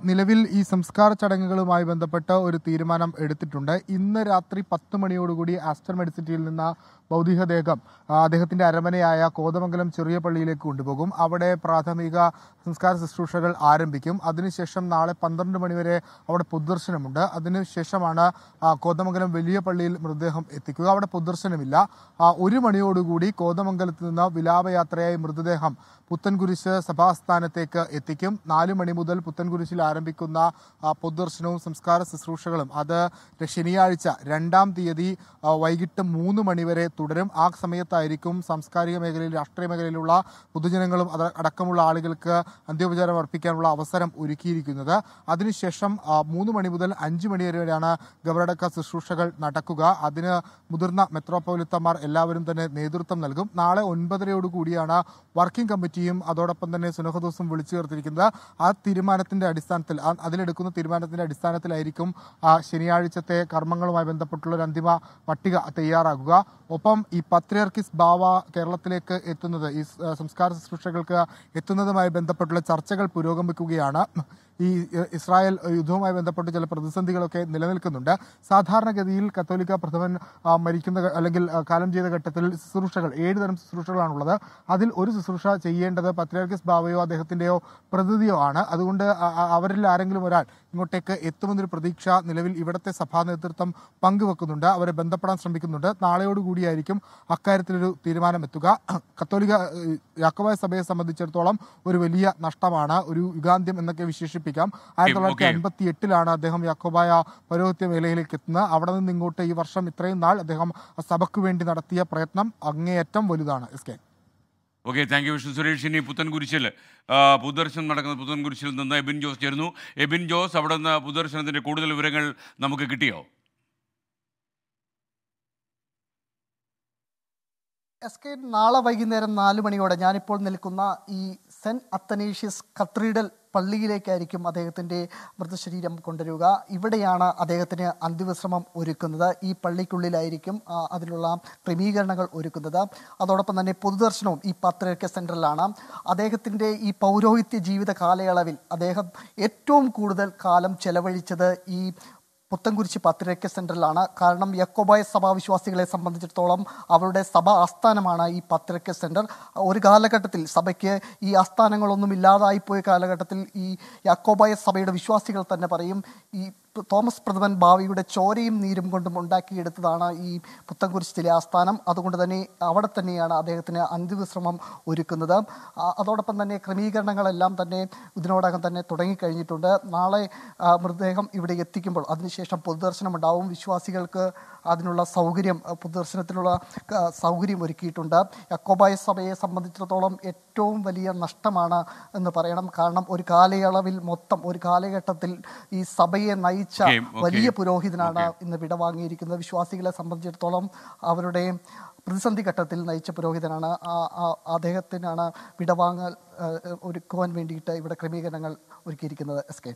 നിലവിൽ ഈ സംസ്കാര ചടങ്ങുകളുമായി ബന്ധപ്പെട്ട് ഒരു തീരുമാനം എടുത്തിട്ടുണ്ട്. ഇന്ന് രാത്രി പത്ത് മണിയോടുകൂടി ആസ്റ്റർ മെഡിസിറ്റിയിൽ നിന്ന് ഭൗതികദേഹം അദ്ദേഹത്തിൻ്റെ അരമനയായ കോതമംഗലം ചെറിയ പള്ളിയിലേക്ക് കൊണ്ടുപോകും. അവിടെ പ്രാഥമിക സംസ്കാര ശുശ്രൂഷകൾ ആരംഭിക്കും. അതിനുശേഷം നാളെ പന്ത്രണ്ട് മണിവരെ അവിടെ പൊതുദർശനമുണ്ട്. അതിനുശേഷമാണ് കോതമംഗലം വലിയ പള്ളിയിൽ മൃതദേഹം എത്തിക്കുക. അവിടെ പൊതുദർശനമില്ല. ഒരു മണിയോടുകൂടി കോതമംഗലത്ത് നിന്ന് വിലാപയാത്രയായി മൃതദേഹം പുത്തൻകുരിശ് സഭാസ്ഥാനത്തേക്ക് എത്തിക്കും. നാല് മണി മുതൽ പുത്തൻകുരിശിൽ ആരംഭിക്കുന്ന പൊതുദർശനവും സംസ്കാര ശുശ്രൂഷകളും അത് ശനിയാഴ്ച രണ്ടാം തീയതി വൈകിട്ട് മൂന്ന് മണിവരെ തുടരും. ആ സമയത്തായിരിക്കും സാംസ്കാരിക മേഖലയിൽ, രാഷ്ട്രീയ മേഖലയിലുള്ള പൊതുജനങ്ങളും അടക്കമുള്ള ആളുകൾക്ക് അന്ത്യോപചാരം അർപ്പിക്കാനുള്ള അവസരം ഒരുക്കിയിരിക്കുന്നത്. അതിനുശേഷം മൂന്ന് മണി മുതൽ അഞ്ച് മണി വരെയാണ് ഗബറടക്ക ശുശ്രൂഷകൾ നടക്കുക. അതിന് മുതിർന്ന മെത്രാപ്പൊലീത്തമാർ എല്ലാവരും തന്നെ നേതൃത്വം നൽകും. നാളെ ഒൻപതരയോടുകൂടിയാണ് വർക്കിംഗ് കമ്മിറ്റിയും അതോടൊപ്പം തന്നെ സുനഹദോസും വിളിച്ചു ചേർത്തിരിക്കുന്നത്. ആ തീരുമാനത്തിൻ്റെ അടിസ്ഥാനത്തിൽ അതിലെടുക്കുന്ന തീരുമാനത്തിൻ്റെ അടിസ്ഥാനത്തിലായിരിക്കും ശനിയാഴ്ചത്തെ കർമ്മങ്ങളുമായി ബന്ധപ്പെട്ടുള്ള ഒരു അന്തിമ പട്ടിക തയ്യാറാകുക. ഒപ്പം ഈ പത്രിയർക്കിസ് ബാവ കേരളത്തിലേക്ക് എത്തുന്നത്, ഈ സംസ്കാര ശുശ്രൂഷകൾക്ക് എത്തുന്നതുമായി ബന്ധപ്പെട്ടുള്ള ചർച്ചകൾ പുരോഗമിക്കുകയാണ്. ഈ ഇസ്രായേൽ യുദ്ധവുമായി ബന്ധപ്പെട്ട് ചില പ്രതിസന്ധികളൊക്കെ നിലനിൽക്കുന്നുണ്ട്. സാധാരണഗതിയിൽ കത്തോലിക്ക പ്രഥമൻ മരിക്കുന്ന അല്ലെങ്കിൽ കാലം ചെയ്ത ഘട്ടത്തിൽ ശുശ്രൂഷകൾ, ഏഴ് തരം ശുശ്രൂഷകളാണുള്ളത്. അതിൽ ഒരു ശുശ്രൂഷ ചെയ്യേണ്ടത് പത്രിയർക്കിസ് ബാവയോ അദ്ദേഹത്തിൻ്റെയോ പ്രതിനിധിയോ ആണ്. അതുകൊണ്ട് അവരിൽ ആരെങ്കിലും ഒരാൾ ഇങ്ങോട്ടേക്ക് എത്തുമെന്നൊരു പ്രതീക്ഷ നിലവിൽ ഇവിടുത്തെ സഭാ നേതൃത്വം പങ്കുവെക്കുന്നുണ്ട്. അവരെ ബന്ധപ്പെടാൻ ശ്രമിക്കുന്നുണ്ട്. നാളെയോടുകൂടിയായിരിക്കും അക്കാര്യത്തിലൊരു തീരുമാനമെത്തുക. കത്തോലിക്ക യാക്കോബായ സഭയെ സംബന്ധിച്ചിടത്തോളം ഒരു വലിയ നഷ്ടമാണ്, ഒരു യുഗാന്ത്യം എന്നൊക്കെ വിശേഷിപ്പിക്കും. ആയിരത്തി തൊള്ളായിരത്തി അൻപത്തി എട്ടിലാണ് അദ്ദേഹം യാക്കോബായ പൗരോഹിത്യ മേഖലയിലേക്ക് എത്തുന്നത്. അവിടെ നിന്ന് ഇങ്ങോട്ട് ഈ വർഷം ഇത്രയും നാൾ അദ്ദേഹം സഭയ്ക്ക് വേണ്ടി നടത്തിയ പ്രയത്നം അങ്ങേയറ്റം വലുതാണ്. S K, okay, thank you Vishnu Suresh. ഇനി പുത്തൻകുരിശിൽ പൊതുദർശനം നടക്കുന്ന പുത്തൻകുരിശിൽ നിന്ന് എബിൻ ജോസ് ചേരുന്നു. എബിൻ ജോസ്, അവിടെ നിന്ന് പൊതുദർശനത്തിന്റെ കൂടുതൽ വിവരങ്ങൾ നമുക്ക് കിട്ടിയോ? എസ് കെ, നാളെ വൈകുന്നേരം നാല് മണിയോടെ ഞാനിപ്പോൾ നിൽക്കുന്ന ഈ സെന്റ് അത്തനേഷ്യസ് കത്രീഡൽ പള്ളിയിലേക്കായിരിക്കും അദ്ദേഹത്തിൻ്റെ മൃതശരീരം കൊണ്ടുവരിക. ഇവിടെയാണ് അദ്ദേഹത്തിന് അന്തിമശ്രമം ഒരുക്കുന്നത്. ഈ പള്ളിക്കുള്ളിലായിരിക്കും അതിനുള്ള ക്രമീകരണങ്ങൾ ഒരുക്കുന്നത്. അതോടൊപ്പം തന്നെ പൊതുദർശനവും ഈ പത്രിക സെൻറ്ററിലാണ്. അദ്ദേഹത്തിൻ്റെ ഈ പൗരോഹിത്യ ജീവിത കാലയളവിൽ അദ്ദേഹം ഏറ്റവും കൂടുതൽ കാലം ചെലവഴിച്ചത് ഈ പുത്തൻകുരിശ് പത്രിക സെൻറ്ററിലാണ്. കാരണം യാക്കോബായ സഭാവിശ്വാസികളെ സംബന്ധിച്ചിടത്തോളം അവരുടെ സഭാ ആസ്ഥാനമാണ് ഈ പത്രിക സെൻറ്റർ. ഒരു കാലഘട്ടത്തിൽ സഭയ്ക്ക് ഈ ആസ്ഥാനങ്ങളൊന്നും ഇല്ലാതായിപ്പോയ കാലഘട്ടത്തിൽ ഈ യാക്കോബായ സഭയുടെ വിശ്വാസികൾ തന്നെ പറയും, ഈ തോമസ് പ്രഥമൻ ബാവയുടെ ചോരയും നീരും കൊണ്ടും ഉണ്ടാക്കിയെടുത്തതാണ് ഈ പുത്തൻകുരിശിലെ ആസ്ഥാനം. അതുകൊണ്ട് തന്നെ അവിടെ തന്നെയാണ് അദ്ദേഹത്തിന് അന്ത്യവിശ്രമം ഒരുക്കുന്നത്. അതോടൊപ്പം തന്നെ ക്രമീകരണങ്ങളെല്ലാം തന്നെ ഇതിനോടകം തന്നെ തുടങ്ങിക്കഴിഞ്ഞിട്ടുണ്ട്. നാളെ മൃതദേഹം ഇവിടെ എത്തിക്കുമ്പോൾ അതിനുശേഷം പൊതുദർശനം ഉണ്ടാവും. വിശ്വാസികൾക്ക് അതിനുള്ള സൗകര്യം, പൊതുദർശനത്തിനുള്ള സൗകര്യം ഒരുക്കിയിട്ടുണ്ട്. യാക്കോബായ സഭയെ സംബന്ധിച്ചിടത്തോളം ഏറ്റവും വലിയ നഷ്ടമാണ് എന്ന് പറയണം. കാരണം ഒരു കാലയളവിൽ മൊത്തം, ഒരു കാലഘട്ടത്തിൽ ഈ സഭയെ നയിച്ച വലിയ പുരോഹിതനാണ് ഇന്ന് വിടവാങ്ങിയിരിക്കുന്നത്. വിശ്വാസികളെ സംബന്ധിച്ചിടത്തോളം അവരുടെ പ്രതിസന്ധി ഘട്ടത്തിൽ നയിച്ച പുരോഹിതനാണ്. അദ്ദേഹത്തിനാണ് വിടവാങ്ങൽ ഒരുക്കുവാൻ വേണ്ടിയിട്ട് ഇവിടെ ക്രമീകരണങ്ങൾ ഒരുക്കിയിരിക്കുന്നത്. S K,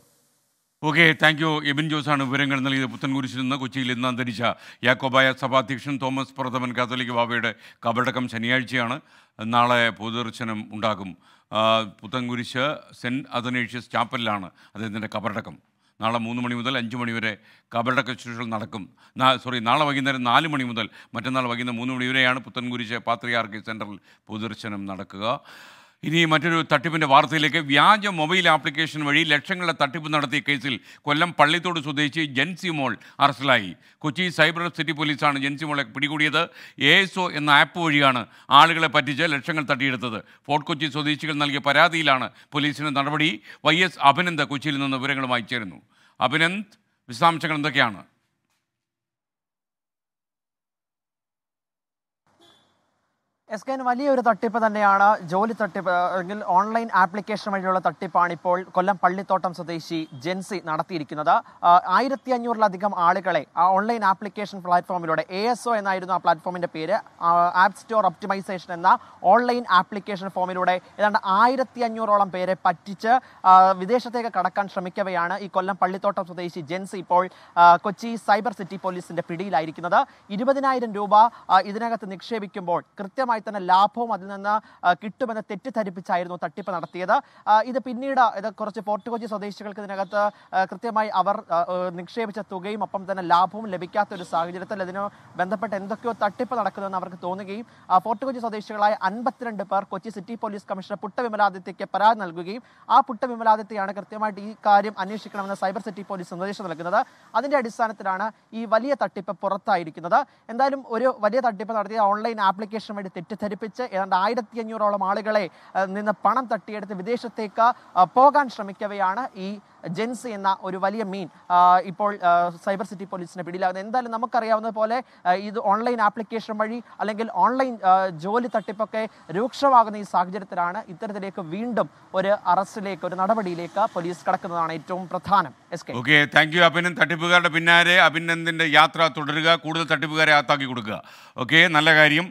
okay, thank you. Ebin ജോസാണ് വിവരങ്ങൾ നൽകിയത്. പുത്തൻകുരിശിൽ നിന്ന് കൊച്ചിയിൽ ഇന്ന് അന്തരിച്ച യാക്കോബായ സഭാധ്യക്ഷൻ തോമസ് പ്രഥമൻ കാത്തോലിക്ക് ബാവയുടെ കബറടക്കം ശനിയാഴ്ചയാണ്. നാളെ പൊതുദർശനം ഉണ്ടാകും. പുത്തൻകുരിശ് സെൻറ്റ് അത്തനേഷ്യസ് ചാപ്പലിലാണ് അദ്ദേഹത്തിൻ്റെ കബറടക്കം. നാളെ മൂന്ന് മണി മുതൽ അഞ്ച് മണി വരെ കബറടക്ക ശുശ്രൂഷകൾ നടക്കും. നാ സോറി നാളെ വൈകുന്നേരം നാല് മണി മുതൽ മറ്റന്നാൾ വൈകുന്നേരം മൂന്ന് മണി വരെയാണ് പുത്തൻകുരിശ് പാത്രിയാർക്കീസ് സെൻറ്ററിൽ പൊതുദർശനം നടക്കുക. ഇനി മറ്റൊരു തട്ടിപ്പിൻ്റെ വാർത്തയിലേക്ക്. വ്യാജ മൊബൈൽ ആപ്ലിക്കേഷൻ വഴി ലക്ഷങ്ങളുടെ തട്ടിപ്പ് നടത്തിയ കേസിൽ കൊല്ലം പള്ളിത്തോട് സ്വദേശി ജെൻസിമോൾ അറസ്റ്റിലായി. കൊച്ചി സൈബർ സിറ്റി പോലീസാണ് ജെൻസിമോളെ പിടികൂടിയത്. എ എസ് ഒ എന്ന ആപ്പ് വഴിയാണ് ആളുകളെ പറ്റിച്ച് ലക്ഷങ്ങൾ തട്ടിയെടുത്തത്. ഫോർട്ട് കൊച്ചി സ്വദേശികൾ നൽകിയ പരാതിയിലാണ് പോലീസിന് നടപടി. വൈ എസ് അഭിനന്ദ് കൊച്ചിയിൽ നിന്ന് വിവരങ്ങളുമായി ചേരുന്നു. അഭിനന്ദ്, വിശദാംശങ്ങൾ എന്തൊക്കെയാണ്? എസ് കെൻ വലിയൊരു തട്ടിപ്പ് തന്നെയാണ് ജോലി തട്ടിപ്പ് അല്ലെങ്കിൽ ഓൺലൈൻ ആപ്ലിക്കേഷൻ വഴിയുള്ള തട്ടിപ്പാണ് ഇപ്പോൾ കൊല്ലം പള്ളിത്തോട്ടം സ്വദേശി ജെൻസി നടത്തിയിരിക്കുന്നത്. ആയിരത്തി അഞ്ഞൂറിലധികം ആളുകളെ ആ ഓൺലൈൻ ആപ്ലിക്കേഷൻ പ്ലാറ്റ്ഫോമിലൂടെ എ എസ് ഒ എന്നായിരുന്നു ആ പ്ലാറ്റ്ഫോമിൻ്റെ പേര്, ആപ്പ് സ്റ്റോർ ഒപ്റ്റിമൈസേഷൻ എന്ന ഓൺലൈൻ ആപ്ലിക്കേഷൻ ഫോമിലൂടെ ഏതാണ്ട് ആയിരത്തി അഞ്ഞൂറോളം പേരെ പറ്റിച്ച് വിദേശത്തേക്ക് കടക്കാൻ ശ്രമിക്കവെയാണ് ഈ കൊല്ലം പള്ളിത്തോട്ടം സ്വദേശി ജെൻസി ഇപ്പോൾ കൊച്ചി സൈബർ സിറ്റി പോലീസിൻ്റെ പിടിയിലായിരിക്കുന്നത്. ഇരുപതിനായിരം രൂപ ഇതിനകത്ത് നിക്ഷേപിക്കുമ്പോൾ കൃത്യമായി തന്നെ ലാഭവും അതിൽ നിന്ന് കിട്ടുമെന്ന് തെറ്റിദ്ധരിപ്പിച്ചായിരുന്നു തട്ടിപ്പ് നടത്തിയത്. ഇത് പിന്നീട് ഇത് കുറച്ച് ഫോർട്ട് കൊച്ചി സ്വദേശികൾക്ക് ഇതിനകത്ത് കൃത്യമായി അവർ നിക്ഷേപിച്ച തുകയും ഒപ്പം തന്നെ ലാഭവും ലഭിക്കാത്ത ഒരു സാഹചര്യത്തിൽ ഇതിന് ബന്ധപ്പെട്ട് എന്തൊക്കെയോ തട്ടിപ്പ് നടക്കുന്നുവെന്ന് അവർക്ക് തോന്നുകയും ഫോർട്ട് കൊച്ചി സ്വദേശികളായ അൻപത്തിരണ്ട് പേർ Kochi city police commissioner Putta വിമലാദിത്യയ്ക്ക് പരാതി നൽകുകയും ആ പുട്ട വിമലാദിത്യയാണ് കൃത്യമായിട്ട് ഈ കാര്യം അന്വേഷിക്കണമെന്ന് സൈബർ സിറ്റി പോലീസ് നിർദ്ദേശം നൽകുന്നത്. അതിൻ്റെ അടിസ്ഥാനത്തിലാണ് ഈ വലിയ തട്ടിപ്പ് പുറത്തായിരിക്കുന്നത്. എന്തായാലും ഒരു വലിയ തട്ടിപ്പ് നടത്തിയ ഓൺലൈൻ ആപ്ലിക്കേഷൻ വേണ്ടി തെറ്റിദ്ധരിപ്പിച്ച് ഏതാണ്ട് ആയിരത്തി അഞ്ഞൂറോളം ആളുകളെ നിന്ന് പണം തട്ടിയെടുത്ത് വിദേശത്തേക്ക് പോകാൻ ശ്രമിക്കവെയാണ് ഈ ജെൻസി എന്ന ഒരു വലിയ മീൻ ഇപ്പോൾ സൈബർ സിറ്റി പോലീസിന് പിടിയിലാകുന്നത്. എന്തായാലും നമുക്കറിയാവുന്നതുപോലെ ഇത് ഓൺലൈൻ ആപ്ലിക്കേഷൻ വഴി അല്ലെങ്കിൽ ഓൺലൈൻ ജോലി തട്ടിപ്പൊക്കെ രൂക്ഷമാകുന്ന ഈ സാഹചര്യത്തിലാണ് ഇത്തരത്തിലേക്ക് വീണ്ടും ഒരു അറസ്റ്റിലേക്ക് ഒരു നടപടിയിലേക്ക് പോലീസ് കടക്കുന്നതാണ് ഏറ്റവും പ്രധാനം. Okay, thank you Abhinand. തട്ടിപ്പുകാരുടെ പിന്നാലെ അഭിനന്ദിൻ്റെ യാത്ര തുടരുക, കൂടുതൽ തട്ടിപ്പുകാരെ ആത്താക്കി കൊടുക്കുക. ഓക്കെ, നല്ല കാര്യം.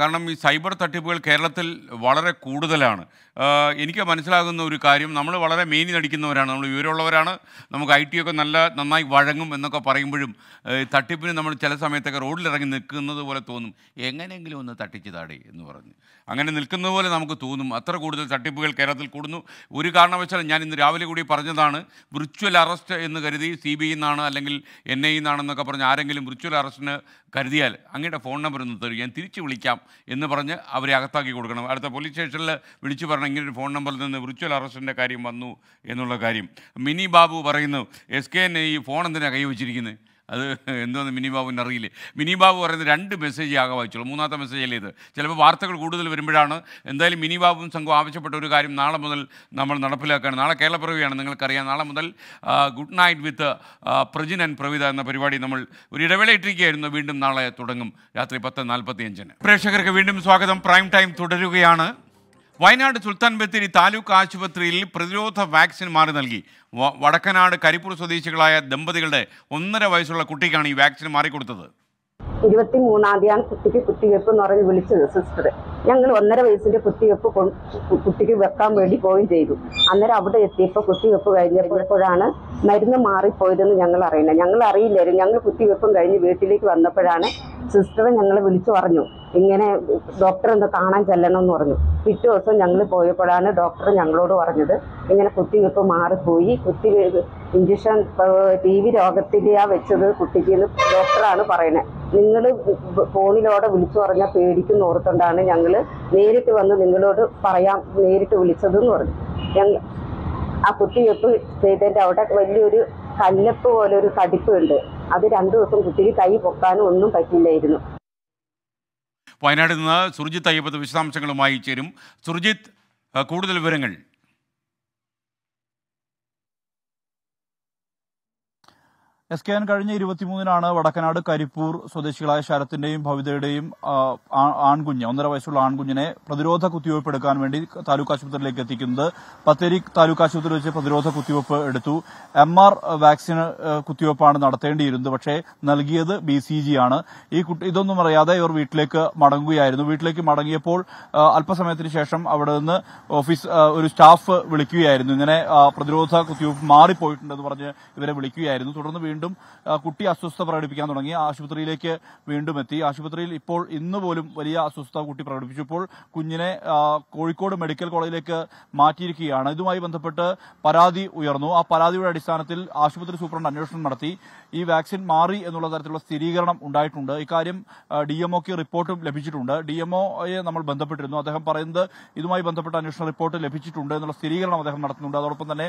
കാരണം ഈ സൈബർ തട്ടിപ്പുകൾ കേരളത്തിൽ വളരെ കൂടുതലാണ്. എനിക്ക് മനസ്സിലാകുന്ന ഒരു കാര്യം, നമ്മൾ വളരെ മേനി നടിക്കുന്നവരാണ്, നമ്മൾ വിവരമുള്ളവരാണ്, നമുക്ക് ഐ ടി ഒക്കെ നല്ല നന്നായി വഴങ്ങും എന്നൊക്കെ പറയുമ്പോഴും തട്ടിപ്പിന് നമ്മൾ ചില സമയത്തൊക്കെ റോഡിലിറങ്ങി നിൽക്കുന്നത് പോലെ തോന്നും, എങ്ങനെയെങ്കിലും ഒന്ന് തട്ടിച്ച് താടി എന്ന് പറഞ്ഞ് അങ്ങനെ നിൽക്കുന്നത് പോലെ നമുക്ക് തോന്നും. അത്ര കൂടുതൽ തട്ടിപ്പുകൾ കേരളത്തിൽ കൂടുന്നു. ഒരു കാരണവശാലും ഞാൻ ഇന്ന് രാവിലെ കൂടി പറഞ്ഞതാണ്, വിർച്വൽ അറസ്റ്റ് എന്ന് കരുതി സി ബി ഐ നിന്നാണ് അല്ലെങ്കിൽ എൻ ഐ നിന്നാണെന്നൊക്കെ പറഞ്ഞ് ആരെങ്കിലും വിർച്വൽ അറസ്റ്റിന് കരുതിയാൽ അങ്ങയുടെ ഫോൺ നമ്പർ ഒന്ന് തരും, ഞാൻ തിരിച്ചു വിളിക്കാം എന്ന് പറഞ്ഞ് അവരെ അകത്താക്കി കൊടുക്കണം. അടുത്ത പോലീസ് സ്റ്റേഷനിൽ വിളിച്ചു പറഞ്ഞ ഇങ്ങനൊരു ഫോൺ നമ്പറിൽ നിന്ന് വിർച്വൽ അറസ്റ്റിൻ്റെ കാര്യം വന്നു എന്നുള്ള കാര്യം. മിനി ബാബു പറയുന്നു, എസ് കെ ഈ ഫോൺ എന്തിനാണ് കൈവച്ചിരിക്കുന്നത്, അത് എന്തോന്ന് മിനി ബാബുവിന് അറിയില്ലേ. മിനി ബാബു പറയുന്നത് രണ്ട് മെസ്സേജ് ആകെ വായിച്ചുള്ളൂ, മൂന്നാമത്തെ മെസ്സേജല്ലേ ഇത്. ചിലപ്പോൾ വാർത്തകൾ കൂടുതൽ വരുമ്പോഴാണ്. എന്തായാലും മിനി ബാബുവും സംഘവും ആവശ്യപ്പെട്ട ഒരു കാര്യം നാളെ മുതൽ നമ്മൾ നടപ്പിലാക്കുകയാണ്. നാളെ കേരളപ്പിറവിയാണ്, നിങ്ങൾക്കറിയാം. നാളെ മുതൽ good night with Prajin and Pravitha എന്ന പരിപാടി നമ്മൾ ഒരു ഇടവേളയിട്ടിരിക്കുകയായിരുന്നു, വീണ്ടും നാളെ തുടങ്ങും രാത്രി പത്ത് നാൽപ്പത്തി അഞ്ചിന്. പ്രേക്ഷകർക്ക് വീണ്ടും സ്വാഗതം. പ്രൈം ടൈം തുടരുകയാണ്. വയനാട് സുൽത്താൻ ബത്തേരി താലൂക്ക് ആശുപത്രിയിൽ പ്രതിരോധ വാക്സിൻ മാറി നൽകി. വടക്കനാട് കരിപ്പൂർ സ്വദേശികളായ ദമ്പതികളുടെ ഒന്നര വയസ്സുള്ള കുട്ടിക്കാണ് ഈ വാക്സിൻ മാറിക്കൊടുത്തത്. ഇരുപത്തി മൂന്നാം തീയതിയാണ് കുട്ടിക്ക് കുത്തിവെപ്പ് എന്ന് പറഞ്ഞ് വിളിച്ചത് സിസ്റ്റർ. ഞങ്ങൾ ഒന്നര വയസ്സിൻ്റെ കുത്തിവെപ്പ് കുട്ടിക്ക് വെക്കാൻ വേണ്ടി പോവുകയും ചെയ്തു. അന്നേരം അവിടെ എത്തിയപ്പോൾ കുത്തിവെപ്പ് കഴിഞ്ഞപ്പോഴാണ് മരുന്ന് മാറിപ്പോയതെന്ന് ഞങ്ങൾ അറിയുന്നത്. ഞങ്ങൾ അറിയില്ലായിരുന്നു. ഞങ്ങൾ കുത്തിവെപ്പും കഴിഞ്ഞ് വീട്ടിലേക്ക് വന്നപ്പോഴാണ് സിസ്റ്റർ ഞങ്ങളെ വിളിച്ചു പറഞ്ഞു, ഇങ്ങനെ ഡോക്ടറെന്ന് കാണാൻ ചെല്ലണമെന്ന് പറഞ്ഞു. പിറ്റേ ദിവസം ഞങ്ങൾ പോയപ്പോഴാണ് ഡോക്ടർ ഞങ്ങളോട് പറഞ്ഞത് ഇങ്ങനെ കുത്തിവെപ്പ് മാറിപ്പോയി, കുത്തി ഇഞ്ചക്ഷൻ ടി വി രോഗത്തിൻ്റെയാണ് വെച്ചത് കുട്ടിക്ക് എന്ന് ഡോക്ടറാണ് പറയണേ. നിങ്ങൾ ഫോണിലൂടെ വിളിച്ചു പറഞ്ഞാൽ പേടിക്കുന്ന ഓർത്തുകൊണ്ടാണ് ഞങ്ങൾ നേരിട്ട് വന്ന് നിങ്ങളോട് പറയാം നേരിട്ട് വിളിച്ചതെന്ന് പറഞ്ഞു. ഞങ്ങൾ ആ കുത്തിവെപ്പ് ചെയ്തതിൻ്റെ അവിടെ വലിയൊരു കല്ലപ്പ് പോലെ ഒരു തടിപ്പുണ്ട്. അത് രണ്ടു ദിവസം കുട്ടിക്ക് കൈ പൊക്കാനും ഒന്നും പറ്റില്ലായിരുന്നു. വയനാട് നിന്ന് സുർജിത്ത് അയ്യപ്പത്ത് വിശദാംശങ്ങളുമായി ചേരും. സുർജിത്ത്, കൂടുതൽ വിവരങ്ങൾ. എസ് കെ എൻ കഴിഞ്ഞ ഇരുപത്തിമൂന്നിനാണ് വടക്കനാട് കരിപ്പൂർ സ്വദേശികളായ ശരത്തിന്റെയും ഭവിതയുടെയും ആൺകുഞ്ഞ് ഒന്നര വയസ്സുള്ള ആൺകുഞ്ഞിനെ പ്രതിരോധ കുത്തിവയ്പ് എടുക്കാൻ വേണ്ടി താലൂക്ക് ആശുപത്രിയിലേക്ക് എത്തിക്കുന്നത്. ബത്തേരി താലൂക്ക് ആശുപത്രിയിൽ വെച്ച് പ്രതിരോധ കുത്തിവയ്പ് എടുത്തു. എം ആർ വാക്സിന് കുത്തിവയ്പ്പാണ് നടത്തേണ്ടിയിരുന്നത്, പക്ഷേ നൽകിയത് ബി സി ജി ആണ്. ഈ കുട്ടി ഇതൊന്നും അറിയാതെ ഇവർ വീട്ടിലേക്ക് മടങ്ങുകയായിരുന്നു. വീട്ടിലേക്ക് മടങ്ങിയപ്പോൾ അല്പസമയത്തിന് ശേഷം അവിടെ നിന്ന് ഓഫീസ് ഒരു സ്റ്റാഫ് വിളിക്കുകയായിരുന്നു, ഇങ്ങനെ പ്രതിരോധ കുത്തിവയ്പ് മാറിപ്പോയിട്ടുണ്ടെന്ന് പറഞ്ഞ് ഇവരെ വിളിക്കുകയായിരുന്നു. തുടർന്ന് വീണ്ടും കുട്ടി അസ്വസ്ഥത പ്രകടിപ്പിക്കാൻ തുടങ്ങി. ആശുപത്രിയിലേക്ക് വീണ്ടും എത്തി. ആശുപത്രിയിൽ ഇപ്പോൾ ഇന്ന് പോലും വലിയ അസ്വസ്ഥത കുട്ടി പ്രകടിപ്പിച്ചപ്പോൾ കുഞ്ഞിനെ കോഴിക്കോട് മെഡിക്കൽ കോളേജിലേക്ക് മാറ്റിയിരിക്കുകയാണ്. ഇതുമായി ബന്ധപ്പെട്ട് പരാതി ഉയർന്നു. ആ പരാതിയുടെ അടിസ്ഥാനത്തിൽ ആശുപത്രി സൂപ്രണ്ട് അന്വേഷണം നടത്തി. ഈ വാക്സിൻ മാറി എന്നുള്ള തരത്തിലുള്ള സ്ഥിരീകരണം ഉണ്ടായിട്ടുണ്ട്. ഇക്കാര്യം ഡി എംഒക്ക് റിപ്പോർട്ടും ലഭിച്ചിട്ടുണ്ട്. ഡി എംഒയെ നമ്മൾ ബന്ധപ്പെട്ടിരുന്നു. അദ്ദേഹം പറയുന്നത് ഇതുമായി ബന്ധപ്പെട്ട അന്വേഷണ റിപ്പോർട്ട് ലഭിച്ചിട്ടുണ്ട് എന്നുള്ള സ്ഥിരീകരണം അദ്ദേഹം നടത്തുന്നുണ്ട്. അതോടൊപ്പം തന്നെ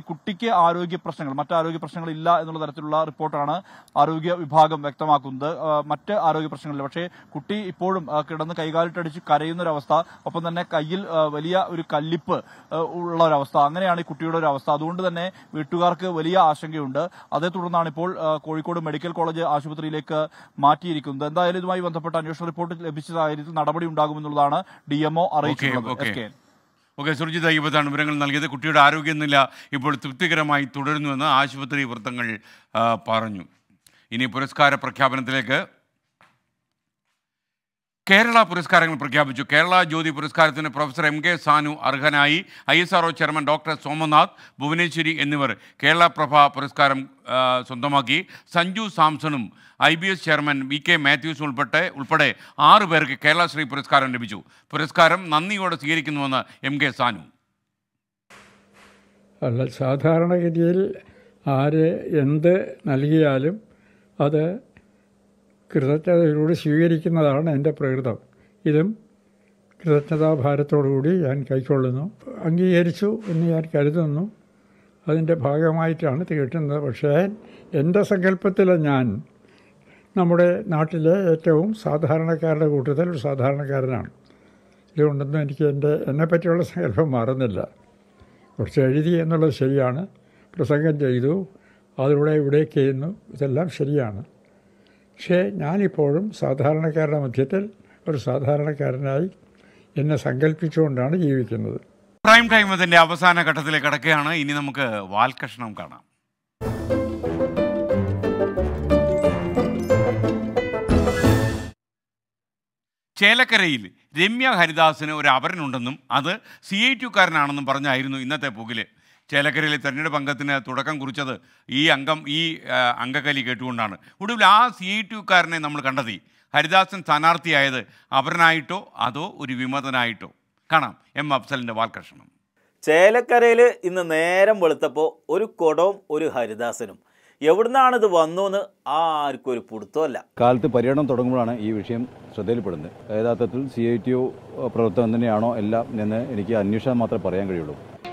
ഈ കുട്ടിക്ക് ആരോഗ്യ പ്രശ്നങ്ങൾ മറ്റാരോഗ്യ പ്രശ്നങ്ങൾ ഇല്ല എന്നുള്ള തരത്തിലുള്ള റിപ്പോർട്ടാണ് ആരോഗ്യ വിഭാഗം വ്യക്തമാക്കുന്നത്. മറ്റ് ആരോഗ്യ പ്രശ്നങ്ങളില്ല, പക്ഷേ കുട്ടി ഇപ്പോഴും കിടന്ന് കൈകാലിട്ടടിച്ച് കരയുന്നൊരവസ്ഥ, ഒപ്പം തന്നെ കയ്യിൽ വലിയ ഒരു കല്ലിപ്പ് ഉള്ള ഒരവസ്ഥ, അങ്ങനെയാണ് ഈ കുട്ടിയുടെ ഒരു അവസ്ഥ. അതുകൊണ്ട് തന്നെ വീട്ടുകാർക്ക് വലിയ ആശങ്കയുണ്ട്. അതേ തുടർന്നാണ് ഇപ്പോൾ കോഴിക്കോട് മെഡിക്കൽ കോളേജ് ആശുപത്രിയിലേക്ക് മാറ്റിയിരിക്കുന്നത്. എന്തായാലും ഇതുമായി ബന്ധപ്പെട്ട അന്വേഷണ റിപ്പോർട്ട് ലഭിച്ച സാഹചര്യത്തിൽ നടപടി ഉണ്ടാകുമെന്നുള്ളതാണ് ഡി എംഒ അറിയിച്ചിട്ടുള്ളത്. ഓക്കെ സുർജിത്, അയ്യപ്പത്താണ് വിവരങ്ങൾ നൽകിയത്. കുട്ടിയുടെ ആരോഗ്യനില ഇപ്പോൾ തൃപ്തികരമായി തുടരുന്നുവെന്ന് ആശുപത്രി വൃത്തങ്ങൾ പറഞ്ഞു. ഇനി പുരസ്കാര പ്രഖ്യാപനത്തിലേക്ക്. കേരള പുരസ്കാരങ്ങൾ പ്രഖ്യാപിച്ചു. കേരള ജ്യോതി പുരസ്കാരത്തിന് പ്രൊഫസർ എം കെ സാനു അർഹനായി. I S R O chairman doctor Somnath Bhuvaneshwari എന്നിവർ കേരള പ്രഭ പുരസ്കാരം സ്വന്തമാക്കി. സഞ്ജു സാംസണും I B S chairman V K മാത്യൂസും ഉൾപ്പെടെ ഉൾപ്പെടെ ആറു പേർക്ക് കേരളശ്രീ പുരസ്കാരം ലഭിച്ചു. പുരസ്കാരം നന്ദിയോടെ സ്വീകരിക്കുന്നുവെന്ന് എം കെ സാനു. അല്ല, സാധാരണഗതിയിൽ ആര് എന്ത് നൽകിയാലും അത് കൃതജ്ഞതയോട് സ്വീകരിക്കുന്നതാണ് എൻ്റെ പ്രകൃതം. ഇതും കൃതജ്ഞതാഭാരത്തോടുകൂടി ഞാൻ കൈക്കൊള്ളുന്നു. അംഗീകരിച്ചു എന്ന് ഞാൻ കരുതുന്നു. അതിൻ്റെ ഭാഗമായിട്ടാണ് കിട്ടുന്നത്. പക്ഷേ എൻ്റെ സങ്കല്പത്തിലെ ഞാൻ നമ്മുടെ നാട്ടിലെ ഏറ്റവും സാധാരണക്കാരുടെ കൂട്ടത്തിൽ ഒരു സാധാരണക്കാരനാണ്. ഇതുകൊണ്ടൊന്നും എനിക്ക് എൻ്റെ എന്നെപ്പറ്റിയുള്ള സങ്കല്പം മാറുന്നില്ല. കുറച്ച് എഴുതി എന്നുള്ളത് ശരിയാണ്, പ്രസംഗം ചെയ്തു, അതിലൂടെ ഇവിടേക്ക് ചെയ്യുന്നു, ഇതെല്ലാം ശരിയാണ്. പക്ഷേ ഞാനിപ്പോഴും സാധാരണക്കാരുടെ മധ്യത്തിൽ ഒരു സാധാരണക്കാരനായി എന്നെ സങ്കല്പിച്ചുകൊണ്ടാണ് ജീവിക്കുന്നത്. പ്രൈം ടൈം അതിൻ്റെ അവസാന ഘട്ടത്തിലേക്ക് കടക്കുകയാണ്. ഇനി നമുക്ക് വാൽകൃഷ്ണം കാണാം. ചേലക്കരയിൽ രമ്യ ഹരിദാസിന് ഒരു അപരനുണ്ടെന്നും അത് സി ഐ ടിക്കാരനാണെന്നും പറഞ്ഞായിരുന്നു ഇന്നത്തെ പോകില്. ചേലക്കരയിലെ തെരഞ്ഞെടുപ്പ് അംഗത്തിന് തുടക്കം കുറിച്ചത് ഈ അംഗം ഈ അംഗക്കലി കേട്ടുകൊണ്ടാണ്. ഒടുവിൽ ആ സി ഐ ടിക്കാരനെ നമ്മൾ കണ്ടെത്തി. ഹരിദാസൻ സ്ഥാനാർത്ഥിയായത് അപരനായിട്ടോ അതോ ഒരു വിമതനായിട്ടോ? കാണാം എം അഫ്സലിൻ്റെ വാൽകൃഷ്ണം. ചേലക്കരയിൽ ഇന്ന് നേരം വെളുത്തപ്പോൾ ഒരു കൊടവും ഒരു ഹരിദാസനും എവിടുന്നാണ് ഇത് വന്നുവെന്ന് ആർക്കും ഒരു പിടുത്തമല്ല. കാലത്ത് പര്യടനം തുടങ്ങുമ്പോഴാണ് ഈ വിഷയം ശ്രദ്ധയിൽപ്പെടുന്നത്. യഥാർത്ഥത്തിൽ സി ഐ ടി പ്രവർത്തനം തന്നെയാണോ എല്ലാം എന്ന് എനിക്ക് അന്വേഷണം മാത്രമേ പറയാൻ കഴിയുള്ളൂ.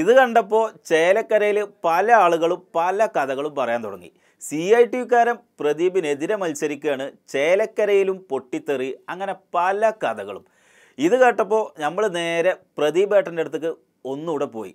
ഇത് കണ്ടപ്പോൾ ചേലക്കരയിൽ പല ആളുകളും പല കഥകളും പറയാൻ തുടങ്ങി. സി ഐ ടിക്കാരൻ പ്രദീപിനെതിരെ മത്സരിക്കുകയാണ്, ചേലക്കരയിലും പൊട്ടിത്തെറി, അങ്ങനെ പല കഥകളും. ഇത് കേട്ടപ്പോൾ നമ്മൾ നേരെ പ്രദീപ് ഏട്ടൻ്റെ അടുത്തേക്ക് ഒന്നുകൂടെ പോയി.